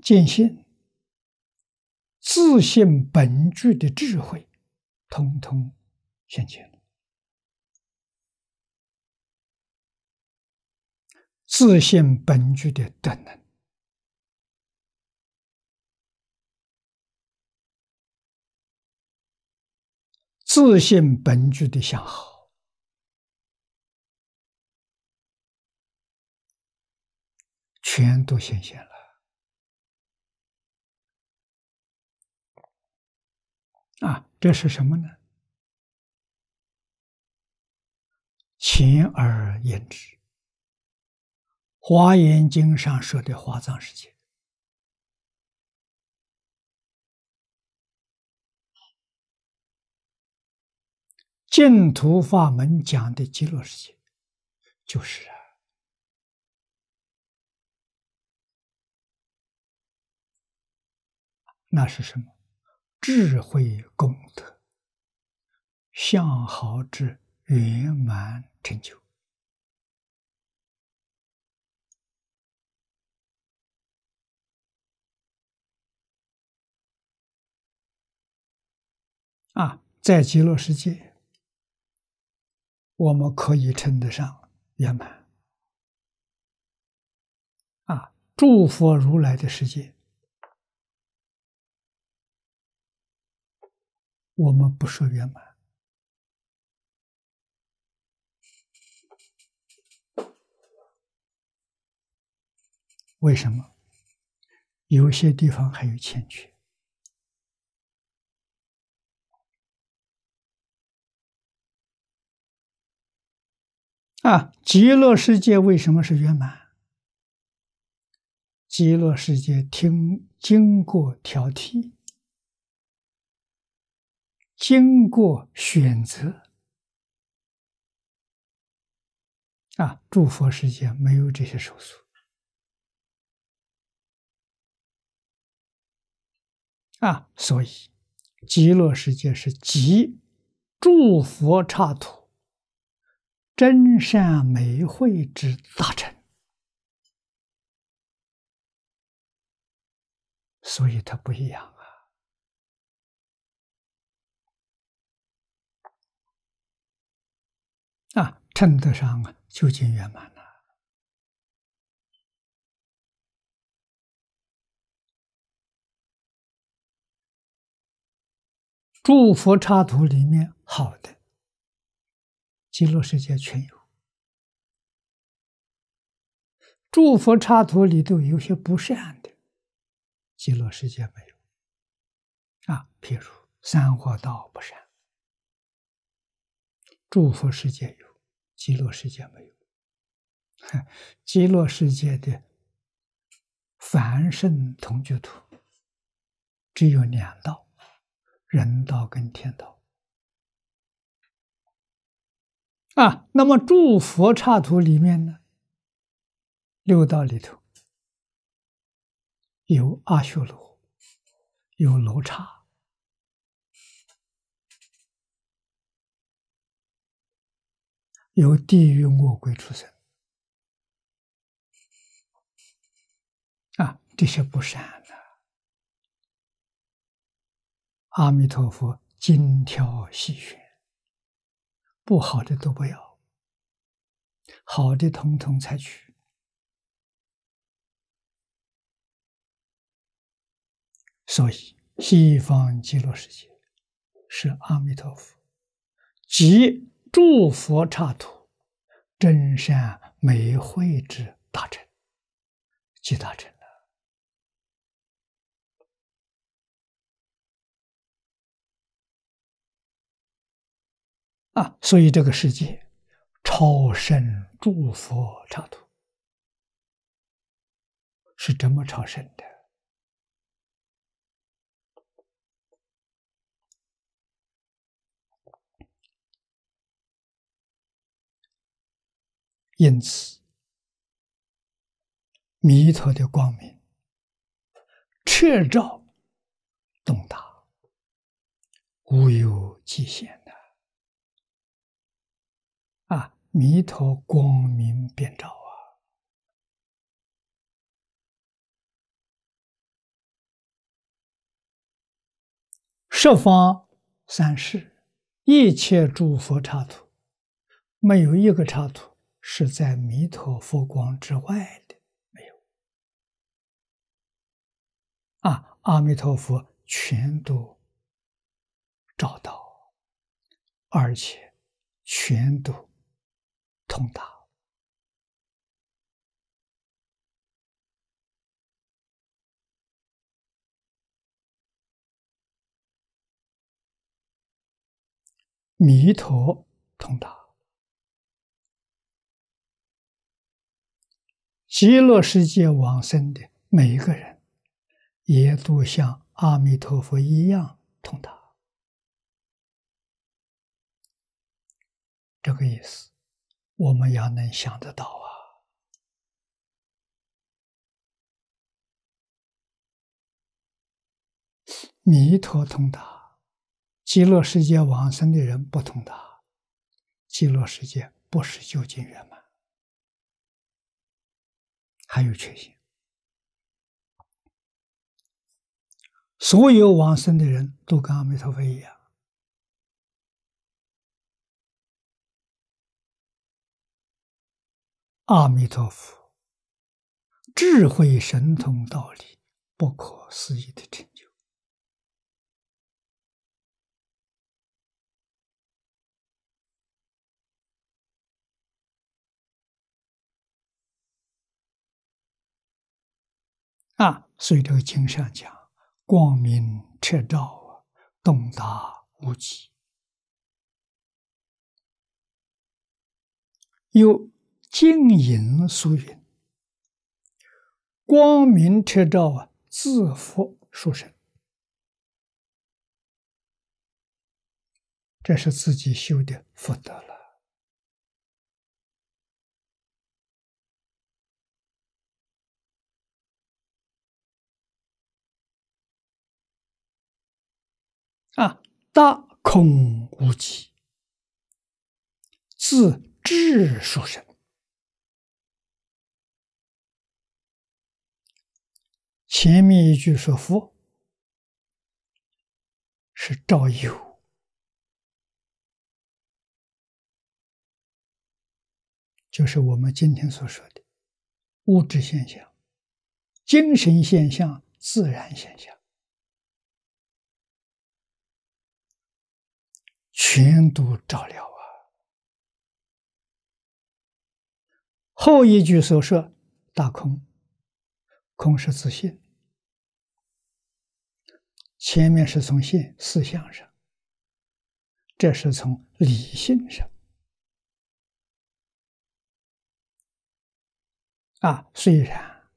尽心、自信本具的智慧，统统现前了。自信本具的德能，自信本具的相好，全都显现了。 这是什么呢？简而言之，《华严经》上说的华藏世界，净土法门讲的极乐世界，就是那是什么？ 智慧功德，相好之圆满成就。在极乐世界，我们可以称得上圆满。诸佛如来的世界。 我们不说圆满，为什么？有些地方还有欠缺。极乐世界为什么是圆满？极乐世界经过挑剔。 经过选择，诸佛世界没有这些手续，所以极乐世界是集诸佛刹土真善美慧之大成，所以它不一样。 称得上究竟圆满了。诸佛刹土里面好的，极乐世界全有；诸佛刹土里头有些不善的，极乐世界没有。譬如三恶道不善，诸佛世界有。 极乐世界没有，极乐世界的凡圣同居土只有两道，人道跟天道。那么诸佛刹土里面呢，六道里头有阿修罗，有罗刹。 由地狱恶鬼出生，这些不善的，阿弥陀佛精挑细选，不好的都不要，好的统统采取，所以西方极乐世界是阿弥陀佛即。 诸佛刹土，真善美慧之大成，即大成了。所以这个世界超胜诸佛刹土，是这么超胜的。 因此，弥陀的光明彻照洞达，无有极限的啊！弥陀光明遍照啊！十方三世一切诸佛刹土，没有一个刹土是在弥陀佛光之外的，没有。啊，阿弥陀佛全都照到，而且全都通达。弥陀通达，极乐世界往生的每一个人，也都像阿弥陀佛一样通达。这个意思，我们要能想得到啊！弥陀通达。极乐世界往生的人不通达，极乐世界不是究竟圆满，还有缺陷。所有往生的人都跟阿弥陀佛一样，阿弥陀佛智慧神通道理不可思议的成就。啊，所以这个经上讲，光明彻照，洞达无极。又净引疏云，光明彻照啊，自缚殊胜。这是自己修的福德了。啊，大空无极，自智殊胜。前面一句说佛是照有，就是我们今天所说的物质现象、精神现象、自然现象。全都照料啊！后一句所说大空，空是自性，前面是从性思想上，这是从理性上啊。虽然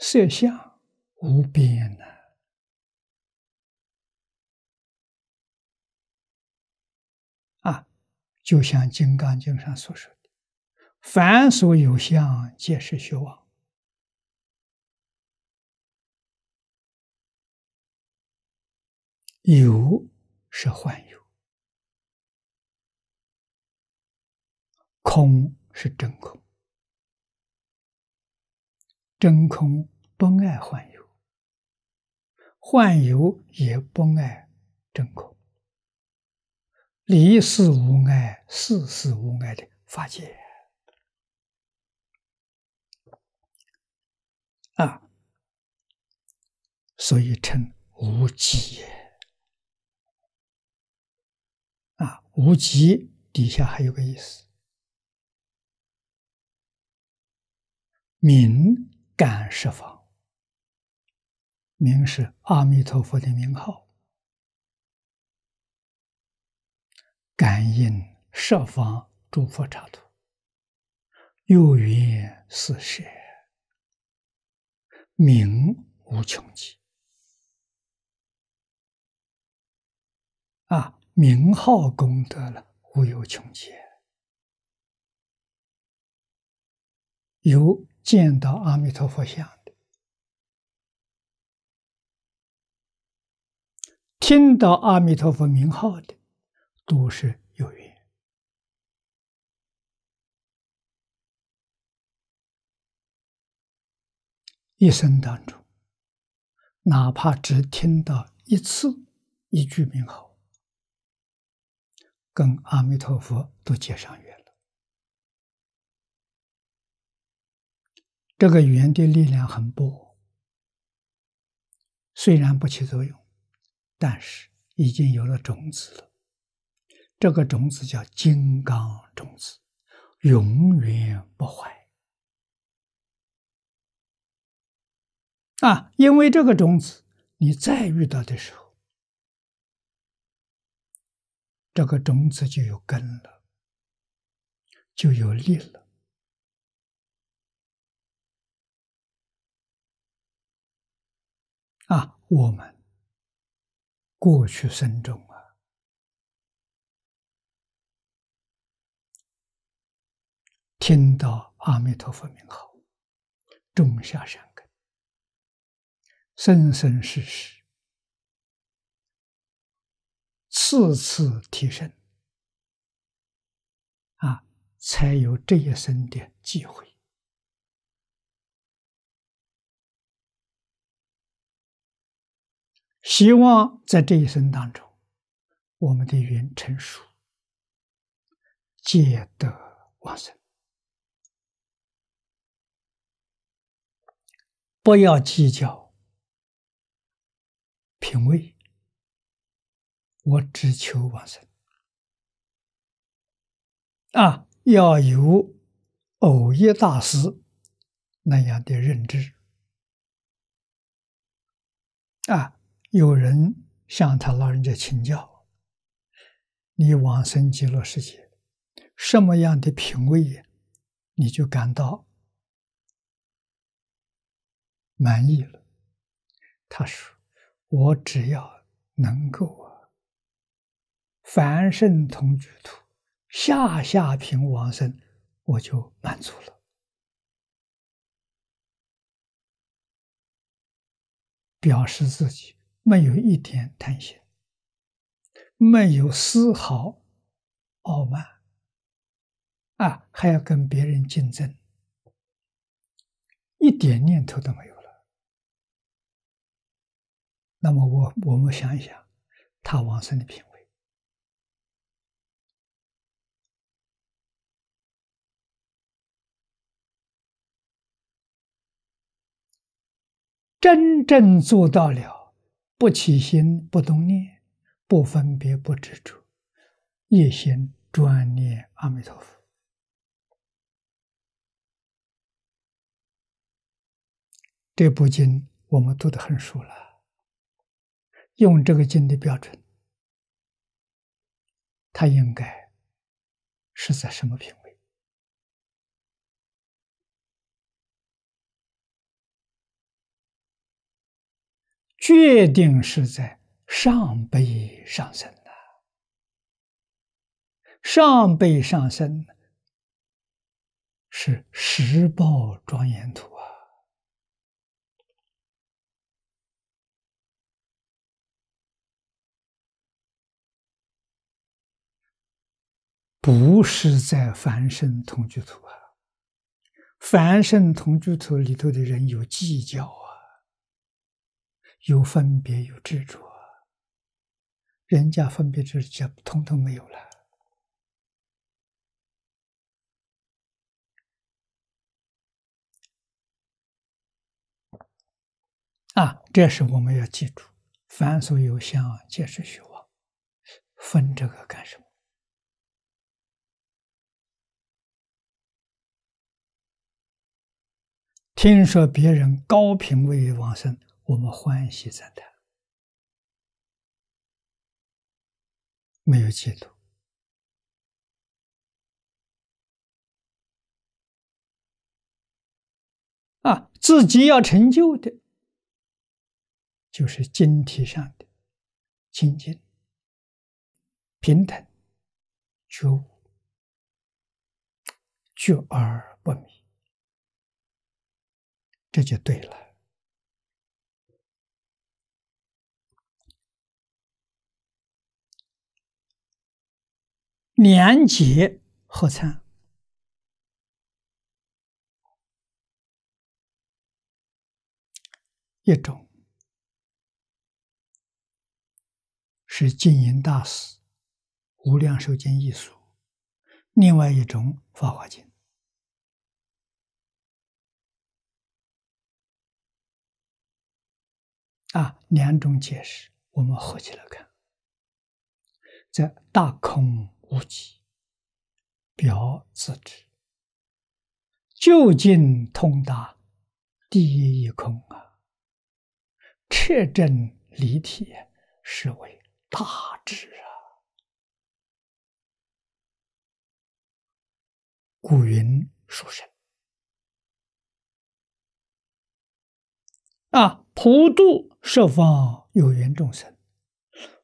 色相无边呢。就像《金刚经》上所说的，凡所有相，皆是虚妄。有是幻有，空是真空，真空不爱幻有，幻有也不爱真空。离事无碍，事事无碍的法界啊，所以称无极啊。无极底下还有个意思，名感十方，名是阿弥陀佛的名号。感应十方诸佛刹土，又缘四摄，名无穷极啊！名号功德了，无有穷极。有见到阿弥陀佛像的，听到阿弥陀佛名号的，都是有缘。一生当中，哪怕只听到一次一句名号，跟阿弥陀佛都结上缘了。这个缘的力量很薄，虽然不起作用，但是已经有了种子了。这个种子叫金刚种子，永远不坏。因为这个种子，你再遇到的时候，这个种子就有根了，就有力了。我们过去生中听到阿弥陀佛名号，种下善根，生生世世，次次提升，才有这一生的机会。希望在这一生当中，我们的缘成熟，皆得往生。不要计较品位，我只求往生。要有偶一大师那样的认知。有人向他老人家请教：“你往生极乐世界，什么样的品位，你就感到？”满意了，他说：“我只要能够凡圣同居土，下下品往生，我就满足了。”表示自己没有一点贪心，没有丝毫傲慢，还要跟别人竞争，一点念头都没有。那么我们想一想，他往生的品位，真正做到了不起心、不动念、不分别、不执着，一心专念阿弥陀佛，这部经我们读得很熟了。用这个经的标准，他应该是在什么品位？决定是在上辈上生的。上辈上生是十报庄严土。不是在凡圣同居土。凡圣同居土里头的人有计较，有分别，有执着，人家分别执着统统没有了。这是我们要记住，凡所有相，皆是虚妄。分这个干什么？听说别人高品位往生，我们欢喜赞叹，没有嫉妒。自己要成就的，就是经题上的清净、平等、觉悟，觉而不迷。这就对了。廉洁合参。 一种是净音大师《无量寿经》一书，另外一种《法华经》。两种解释我们合起来看，在大空无极、表自知、究竟通达第一义空啊。 彻真离体，是为大智啊！古云殊胜普度十方有缘众生，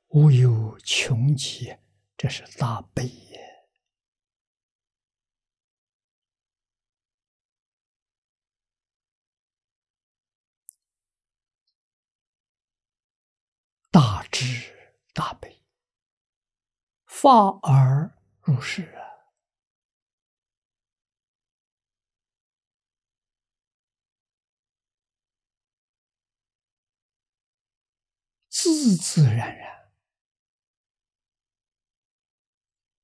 无有穷极，这是大悲也。大智大悲，发而入世啊！自自然然。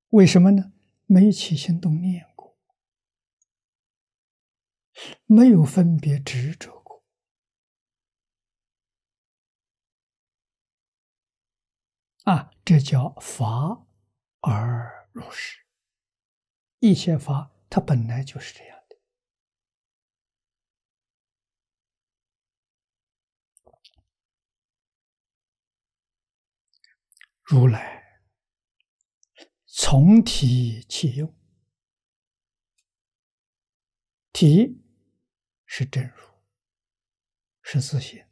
为什么呢？没起心动念过，没有分别执着。 这叫法而入世。一切法它本来就是这样的。如来从体起用，体是真如，是自性。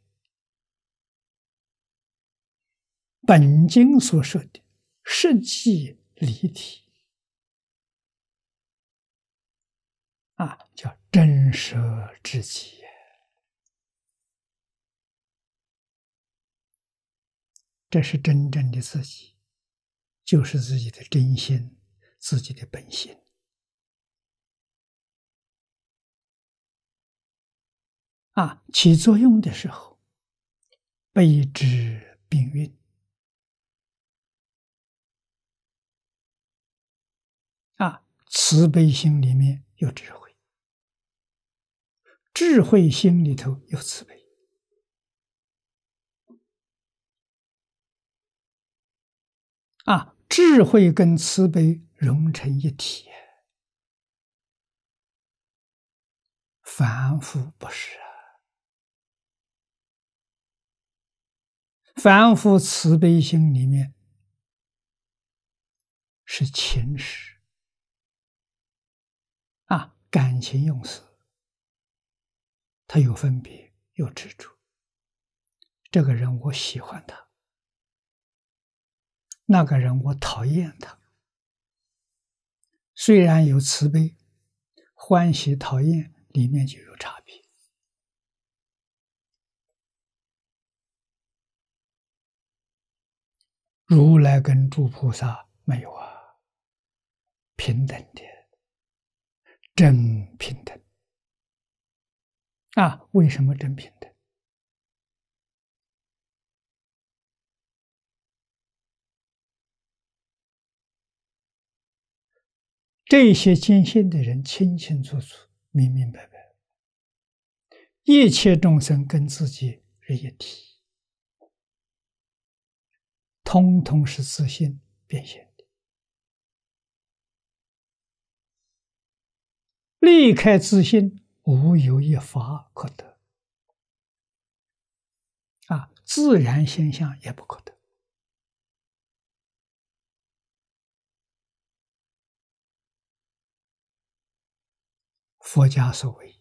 本经所说的实际离体叫真实之极。这是真正的自己，就是自己的真心，自己的本心。起作用的时候，悲之并运。 慈悲心里面有智慧，智慧心里头有慈悲，智慧跟慈悲融成一体，凡夫不是凡夫慈悲心里面是情识。 感情用事，他有分别，有执着。这个人我喜欢他，那个人我讨厌他。虽然有慈悲，欢喜、讨厌里面就有差别。如来跟诸菩萨没有平等的。 真平等为什么真平等？这些见性的人清清楚楚、明明白白，一切众生跟自己是一体，通通是自性变现。 离开自性，无有一法可得。自然现象也不可得。佛家所谓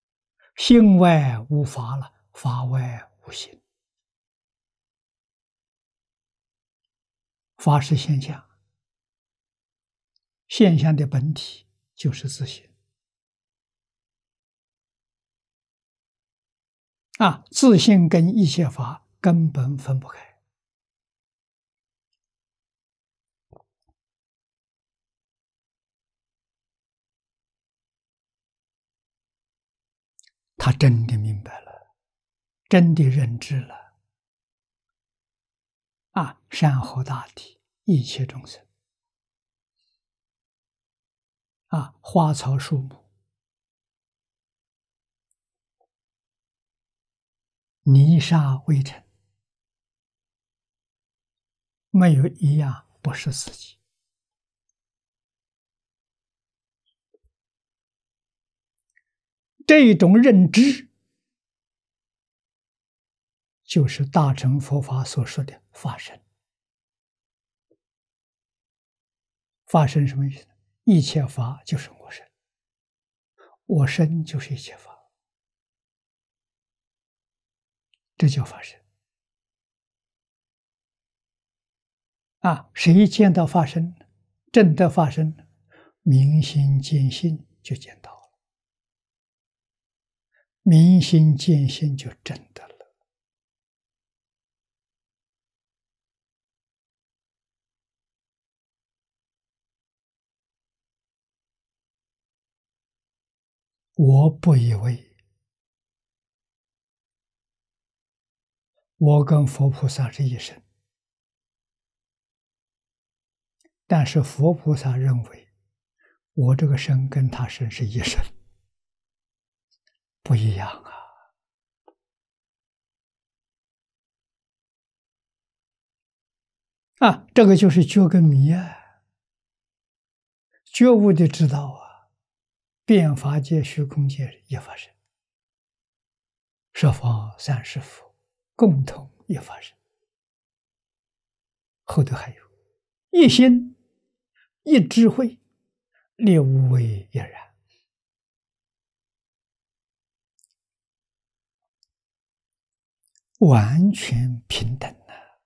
“心外无法了，法外无心”，法是现象，现象的本体就是自性。 自性跟一切法根本分不开。他真的明白了，真的认知了啊！山河大地，一切众生啊，花草树木，泥沙微尘，没有一样不是自己。 这种认知，就是大乘佛法所说的法身。法身什么意思呢？一切法就是我身，我身就是一切法，这叫法身。啊，谁见到法身，证得法身，明心见性就见到。 明心见性就真的了我不以为我跟佛菩萨是一身，但是佛菩萨认为我这个身跟他身是一身。 不一样啊！啊，这个就是觉跟迷啊，觉悟的知道啊，变法界、虚空界也发生，十方三世佛共同也发生，后头还有一心、一智慧，列无为也然。 完全平等呢、啊，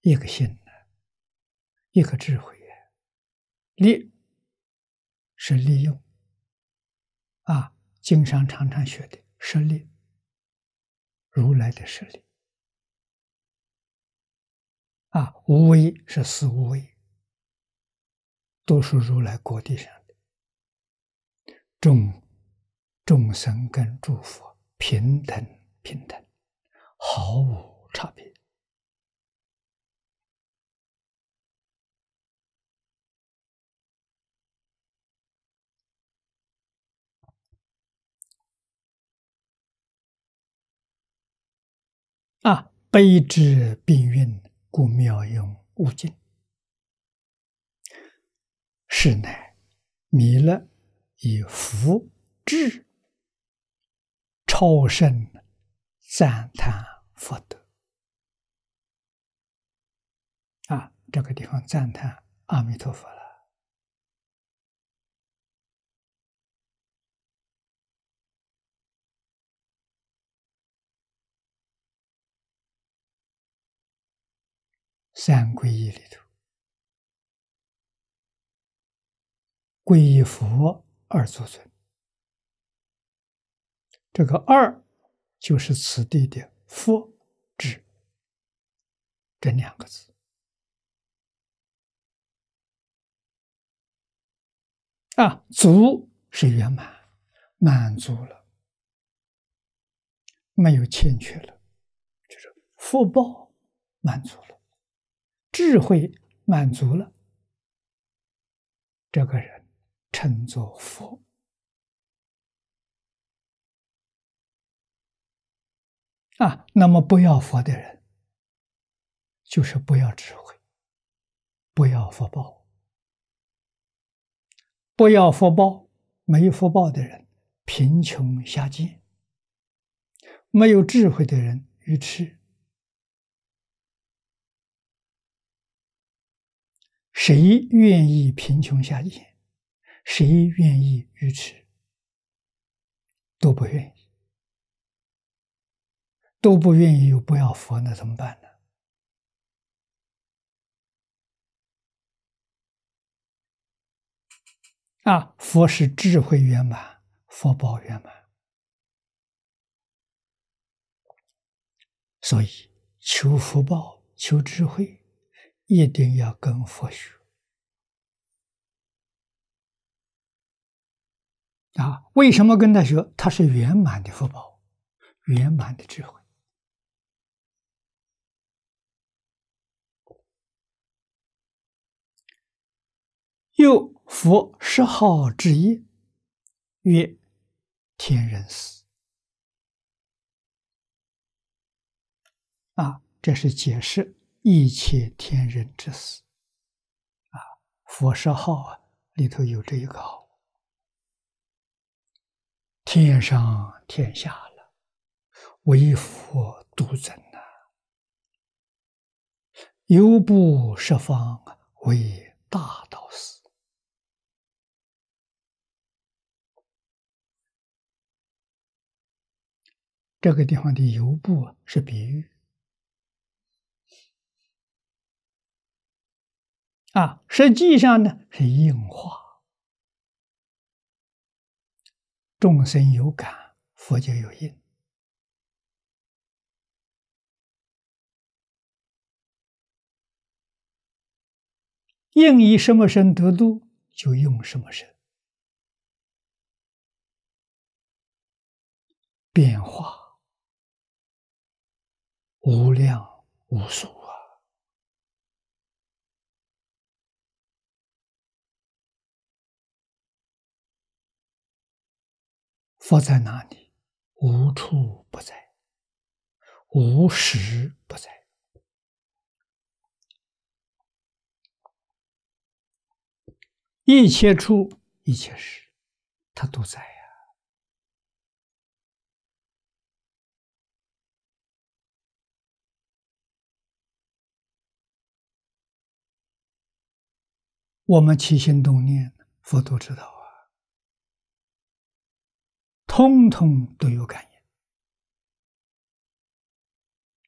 一个心呢、啊，一个智慧呀、啊。利是利用啊，经上常学的舍利，如来的舍利啊，无为是四无为，都是如来国地上的众生跟诸佛平等，毫无差别。啊，悲之并运，故妙用无尽。是乃弥勒以福智。 超胜赞叹佛德啊！这个地方赞叹阿弥陀佛了三皈依里头，皈依佛二祖尊。 这个二就是此地的佛智这两个字啊，足是圆满，满足了，没有欠缺了，就是福报满足了，智慧满足了，这个人称作佛。 啊，那么不要佛的人，就是不要智慧，不要福报，不要福报。没福报的人，贫穷下贱；没有智慧的人，愚痴。谁愿意贫穷下贱？谁愿意愚痴？都不愿意。 都不愿意又不要佛，那怎么办呢？啊，佛是智慧圆满，佛宝圆满，所以求福报、求智慧，一定要跟佛学。啊，为什么跟他学？他是圆满的福报，圆满的智慧。又服十号之一，曰天人师。啊，这是解释一切天人之师。啊，佛十号啊，里头有这一个号。 天上天下了，唯佛独尊呐。游布十方为大导师，这个地方的游布是比喻啊，实际上呢是应化。 众生有感，佛就有应。应以什么身得度，就用什么身。变化无量无数啊！佛在哪里？无处不在，无时不在。一切处，一切时，他都在呀。我们起心动念，佛都知道啊。 通通都有感应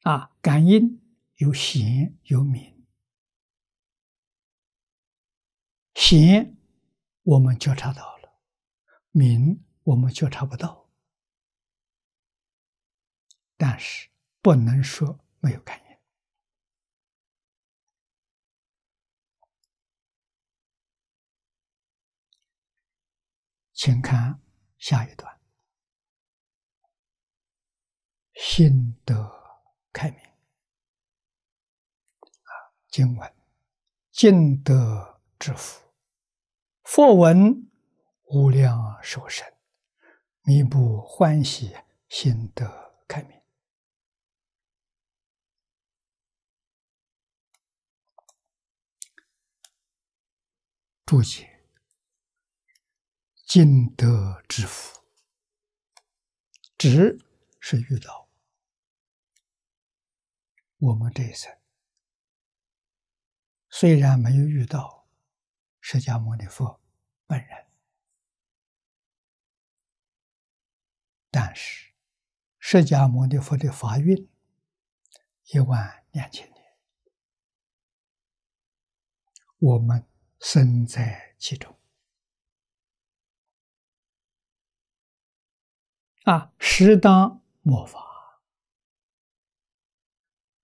啊！感应有显有明，显我们觉察到了，明我们觉察不到，但是不能说没有感应。请看下一段。 心得开明啊！经文尽得之福，佛闻无量寿身，弥不欢喜，心得开明。注解：尽得之福，只是遇到。 我们这一生虽然没有遇到释迦牟尼佛本人，但是释迦牟尼佛的法运12000年，我们身在其中啊，实当末法。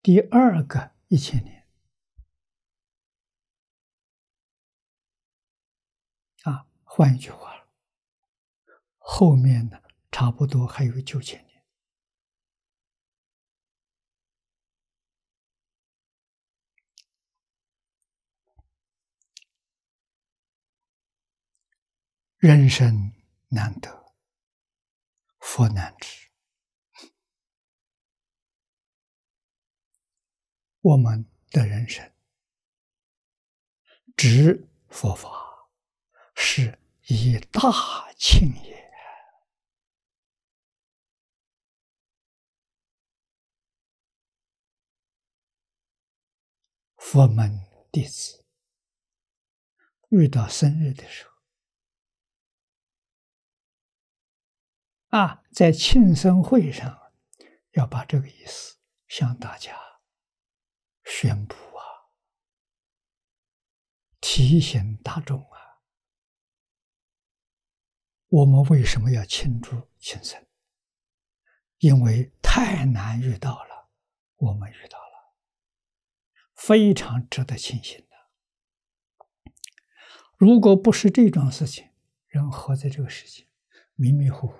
第二个1000年啊，换一句话，后面呢，差不多还有9000年人生难得，佛难知。 我们的人生，执佛法是一大庆也。佛门弟子遇到生日的时候，啊，在庆生会上要把这个意思向大家。 宣布啊，提醒大众啊，我们为什么要庆祝庆生？因为太难遇到了，我们遇到了，非常值得庆幸的。如果不是这桩事情，人活在这个世界，迷迷糊糊，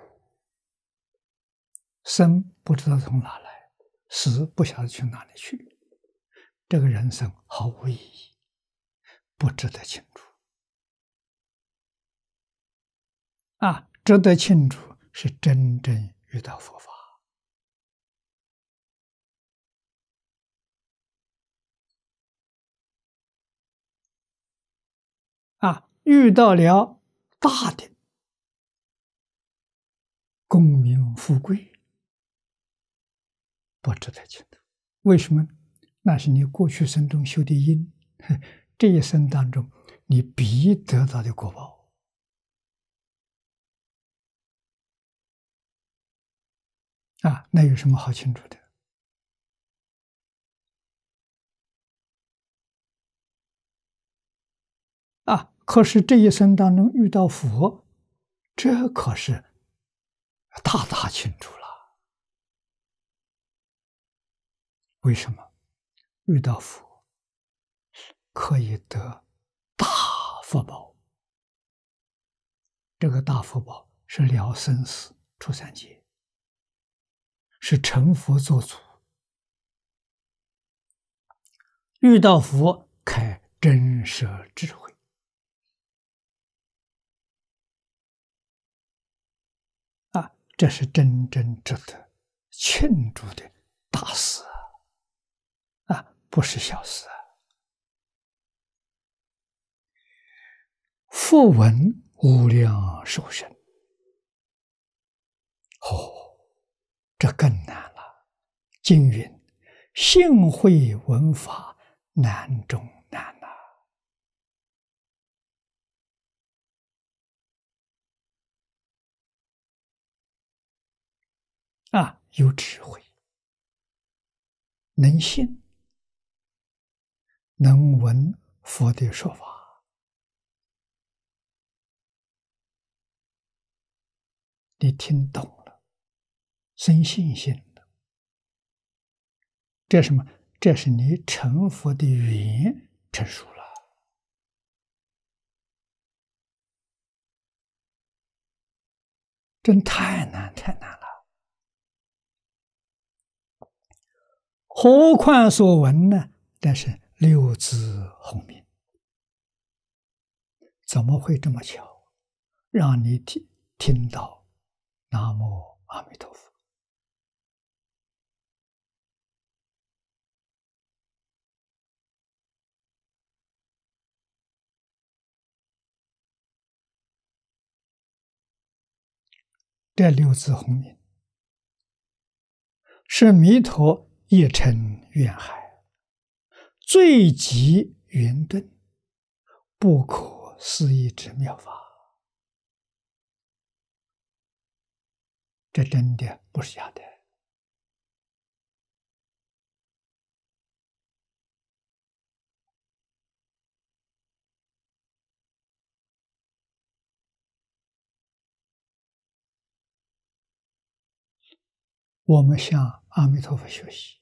生不知道从哪来，死不晓得去哪里去，这个人生毫无意义，不值得庆祝。啊，值得庆祝是真正遇到佛法。 啊，遇到了大的功名富贵，不值得庆祝。为什么呢？那是你过去生中修的因，这一生当中你必得到的果报。啊，那有什么好庆祝的？ 啊！可是这一生当中遇到佛，这可是大大庆祝了。为什么？遇到佛可以得大福报，这个大福报是了生死出三界，是成佛做主。遇到佛开真实智慧。 这是真正值得庆祝的大事啊，不是小事啊。复闻无量寿生，哦，这更难了。经云：“信会闻法，难中难呐。” 啊，有智慧，能信，能闻佛的说法，你听懂了，生信心了。这什么？这是你成佛的缘成熟了。真太难，太难了。 何况所闻呢？但是六字洪名，怎么会这么巧，让你听到“南无阿弥陀佛”？这六字洪名是弥陀。 一尘怨海，最极圆顿，不可思议之妙法。这真的不是假的。我们向阿弥陀佛学习。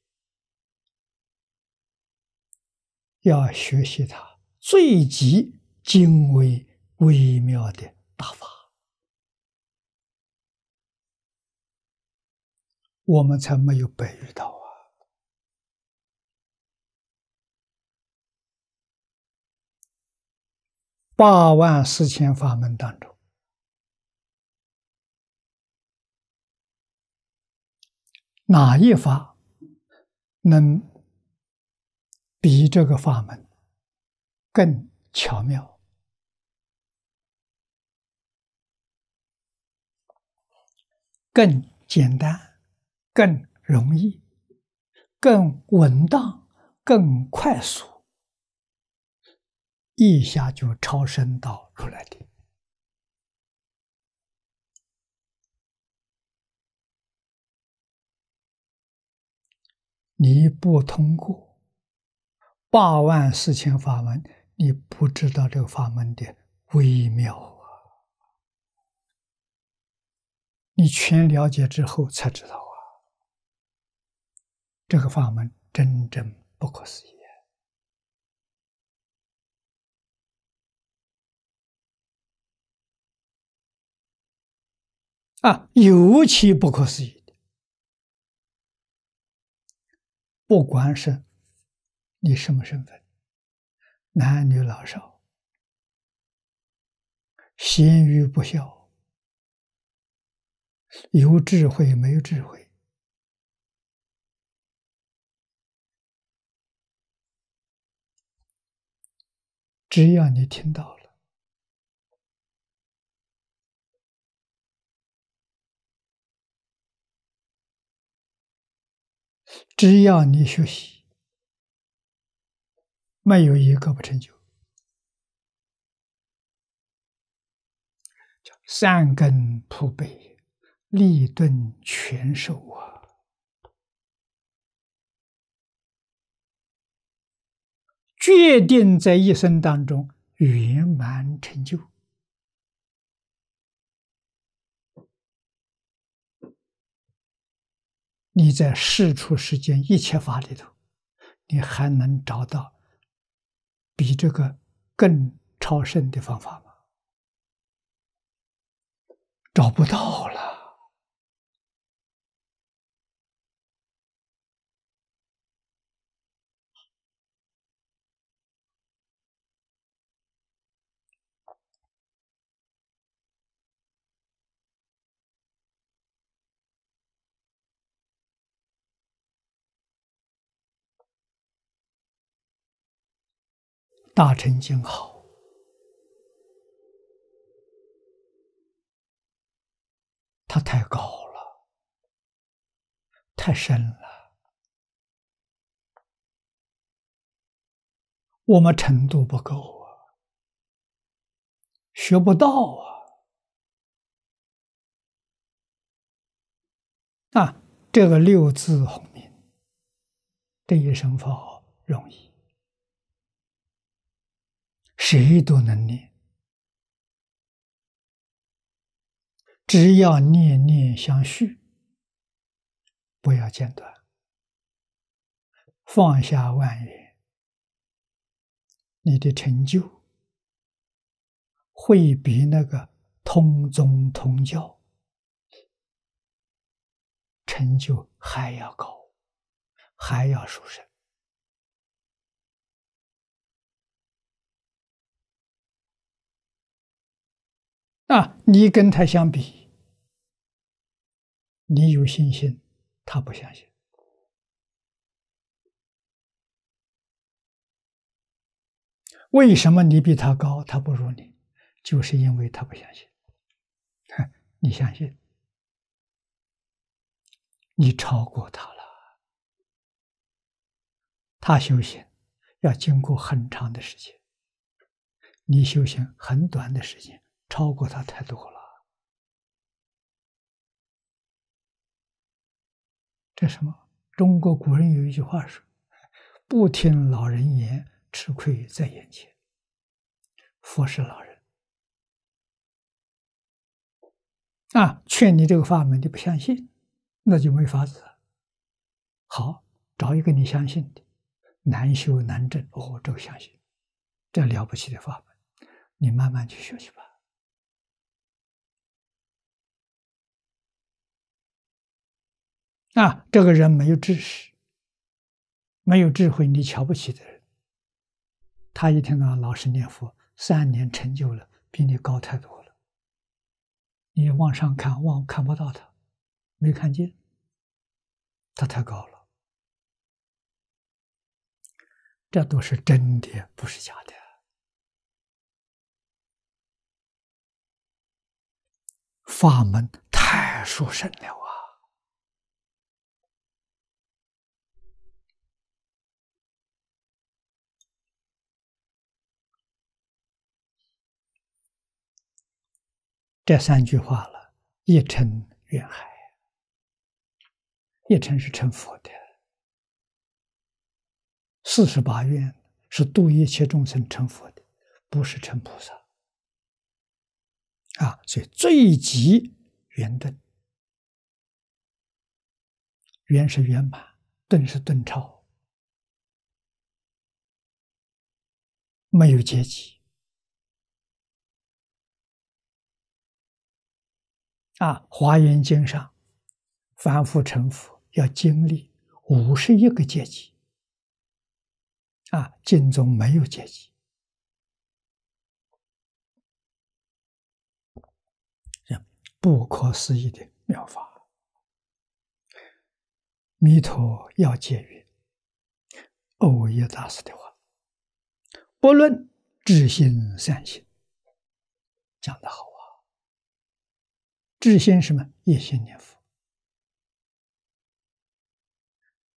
要学习他最极精微微妙的大法，我们才没有被遇到啊！84000法门当中，哪一法能？ 比这个法门更巧妙、更简单、更容易、更稳当、更快速，一下就超升到如来地。你不通过。 84000法门，你不知道这个法门的微妙啊！你全了解之后才知道啊，这个法门真正不可思议。啊，尤其不可思议的，不管是你什么身份，男女老少，贤愚不肖，有智慧没有智慧，只要你听到了，只要你学习，没有一个不成就。三根普被，利钝全受啊！决定在一生当中圆满成就。你在世出世间一切法里头，你还能找到比这个更超胜的方法吗？找不到了。大乘经好，它太高了，太深了，我们程度不够啊，学不到啊！啊，这个六字洪名，这一声佛号容易。谁都能念，只要念念相续，不要间断，放下万缘，你的成就会比那个通宗通教成就还要高，还要殊胜。啊，你跟他相比，你有信心，他不相信。为什么你比他高，他不如你？就是因为他不相信。你相信，你超过他了。他修行要经过很长的时间，你修行很短的时间。超过他太多了，这什么？中国古人有一句话说：“不听老人言，吃亏在眼前。”佛是老人啊，劝你这个法门，你不相信，那就没法子。好，找一个你相信的，难修难证。哦，这个相信，这了不起的法门，你慢慢去学习吧。啊，这个人没有知识，没有智慧，你瞧不起的人，他一天到晚老实念佛，3年成就了，比你高太多了。你往上看，看不到他，没看见，他太高了。这都是真的，不是假的。法门太殊胜了啊！这3句话了，一尘远海，一尘是成佛的，48愿是度一切众生成佛的，不是成菩萨啊。所以最极圆顿，圆是圆满，顿是顿超，没有阶级。啊，《华严经》上，凡夫成佛要经历51个阶级。啊，经中没有阶级，不可思议的妙法。弥陀要解曰：“耦叶大师的话，不论智心善心，讲得好啊。智心什么？一心念佛。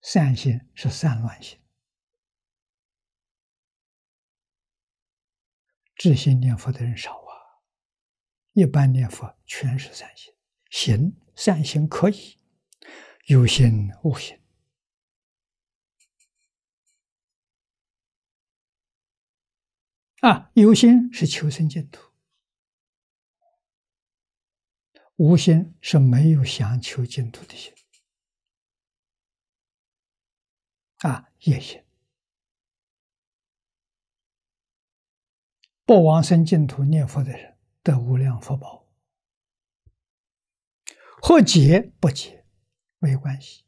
善心是散乱心。”至心念佛的人少啊，一般念佛全是善心，善行可以，有心无心。啊，有心是求生净土，无心是没有想求净土的心。啊，业心。不往生净土念佛的人得无量福报，或解不解没关系。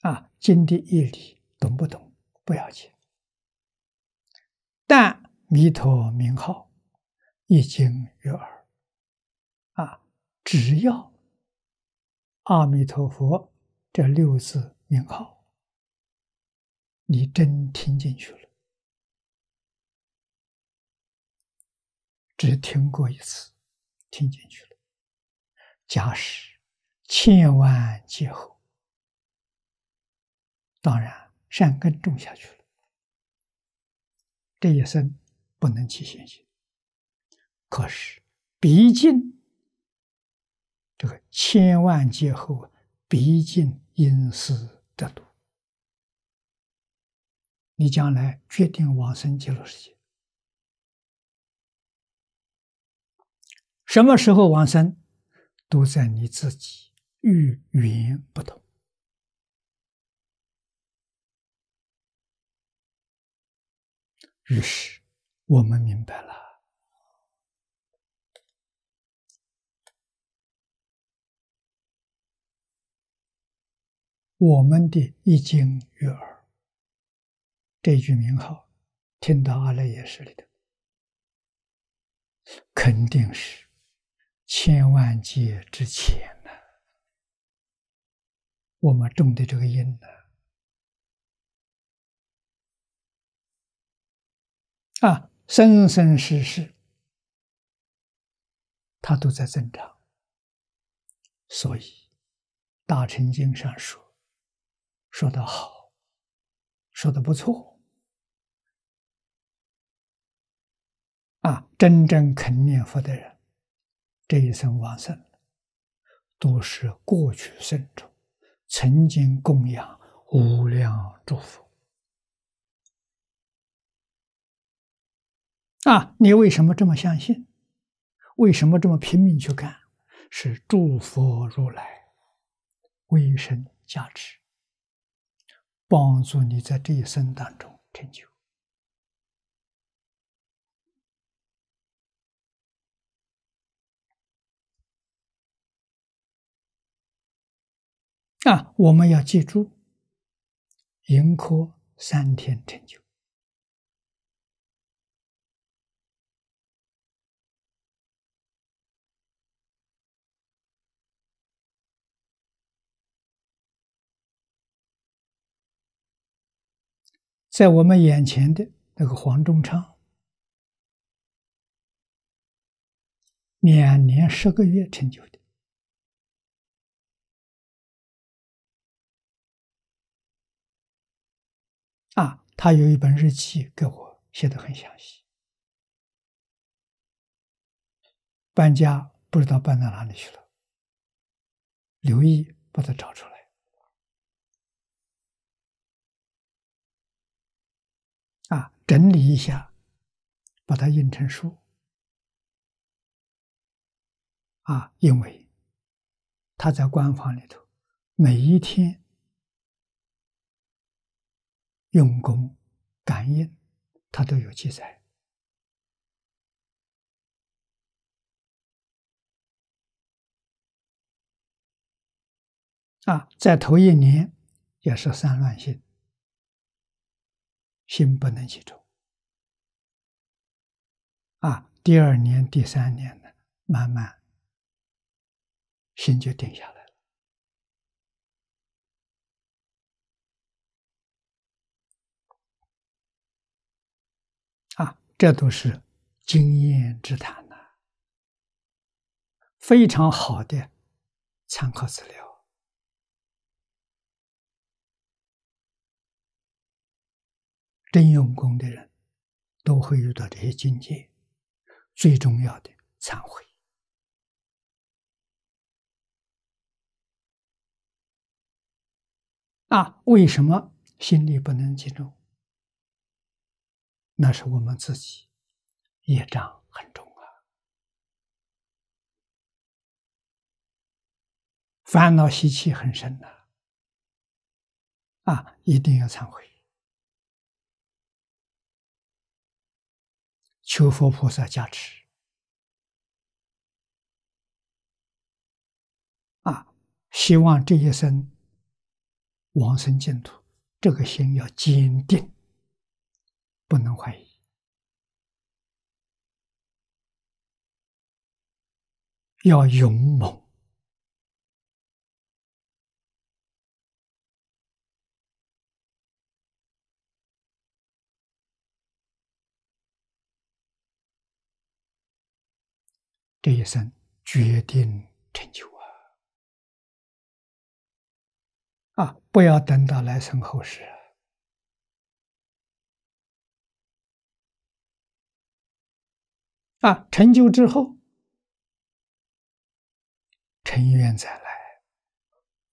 啊，经的义理懂不懂不要紧，但弥陀名号一经于耳。啊，只要阿弥陀佛这六字名号，你真听进去了。只听过一次，听进去了。假使千万劫后，当然善根种下去了，这一生不能起现行。可是毕竟这个千万劫后，毕竟因思得度，你将来决定往生极乐世界。什么时候往生，都在你自己与缘不同。于是我们明白了，我们的一经于耳这句名号，听到阿赖耶识里的，肯定是千万劫之前呢，我们种的这个因呢，啊，生生世世，它都在增长。所以，《大乘经》上说得好，说得不错，啊，真正肯念佛的人。这一生往生了，都是过去生中曾经供养无量诸佛。啊，你为什么这么相信？为什么这么拼命去干？是诸佛如来威神加持，帮助你在这一生当中成就。啊，我们要记住，盈科3天成就。在我们眼前的那个黄中昌，2年10个月成就的。啊，他有一本日记给我写得很详细。搬家不知道搬到哪里去了，留意把它找出来。啊，整理一下，把它印成书。啊，因为他在官方里头每一天用功感应，它都有记载。在头一年也是散乱心，心不能集中。第二年、第三年呢，慢慢心就定下来了。这都是经验之谈呐，非常好的参考资料。 真用功的人，都会遇到这些境界。最重要的忏悔，为什么心里不能集中？那是我们自己业障很重啊，烦恼习气很深呐。一定要忏悔。 求佛菩萨加持，希望这一生往生净土，这个心要坚定，不能怀疑。要勇猛，这一生决定成就不要等到来生后世。成就之后，成愿再来，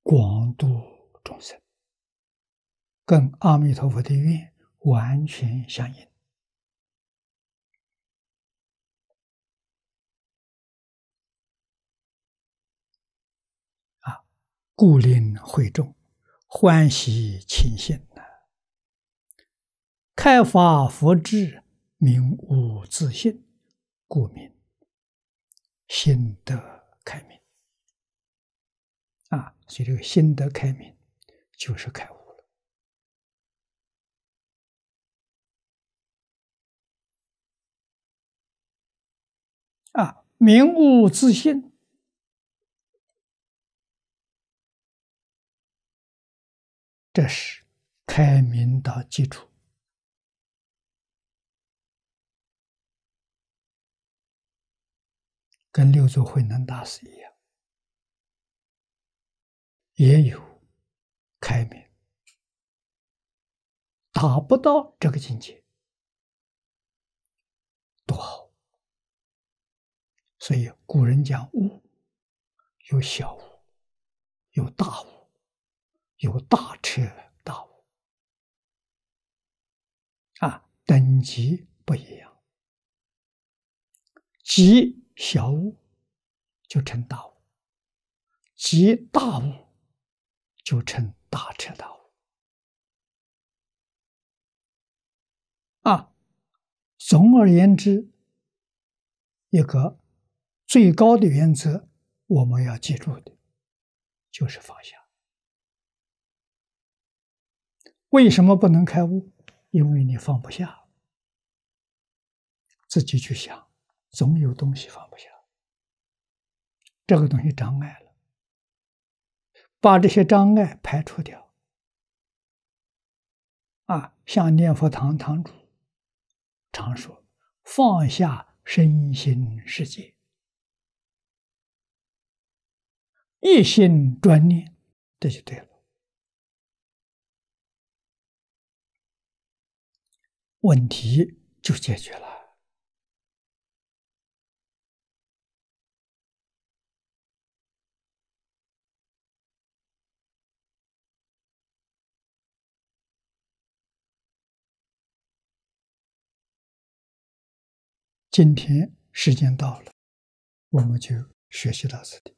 广度众生，跟阿弥陀佛的愿完全相应。 故令会众欢喜勤信呐，开发佛智，明悟自信，故名心得开明。所以这个心得开明就是开悟了。明悟自信。 这是开明的基础。跟六祖慧能大师一样，也有开明，达不到这个境界，多好！所以古人讲悟，有小悟，有大悟。 有大彻大悟，等级不一样，即小悟就成大悟，即大悟就成大彻大悟。总而言之，一个最高的原则，我们要记住的，就是放下。 为什么不能开悟？因为你放不下，自己去想，总有东西放不下。这个东西障碍了，把这些障碍排除掉。像念佛堂堂主常说：“放下身心世界，一心专念，这就对了。” 问题就解决了。今天时间到了，我们就学习到此地。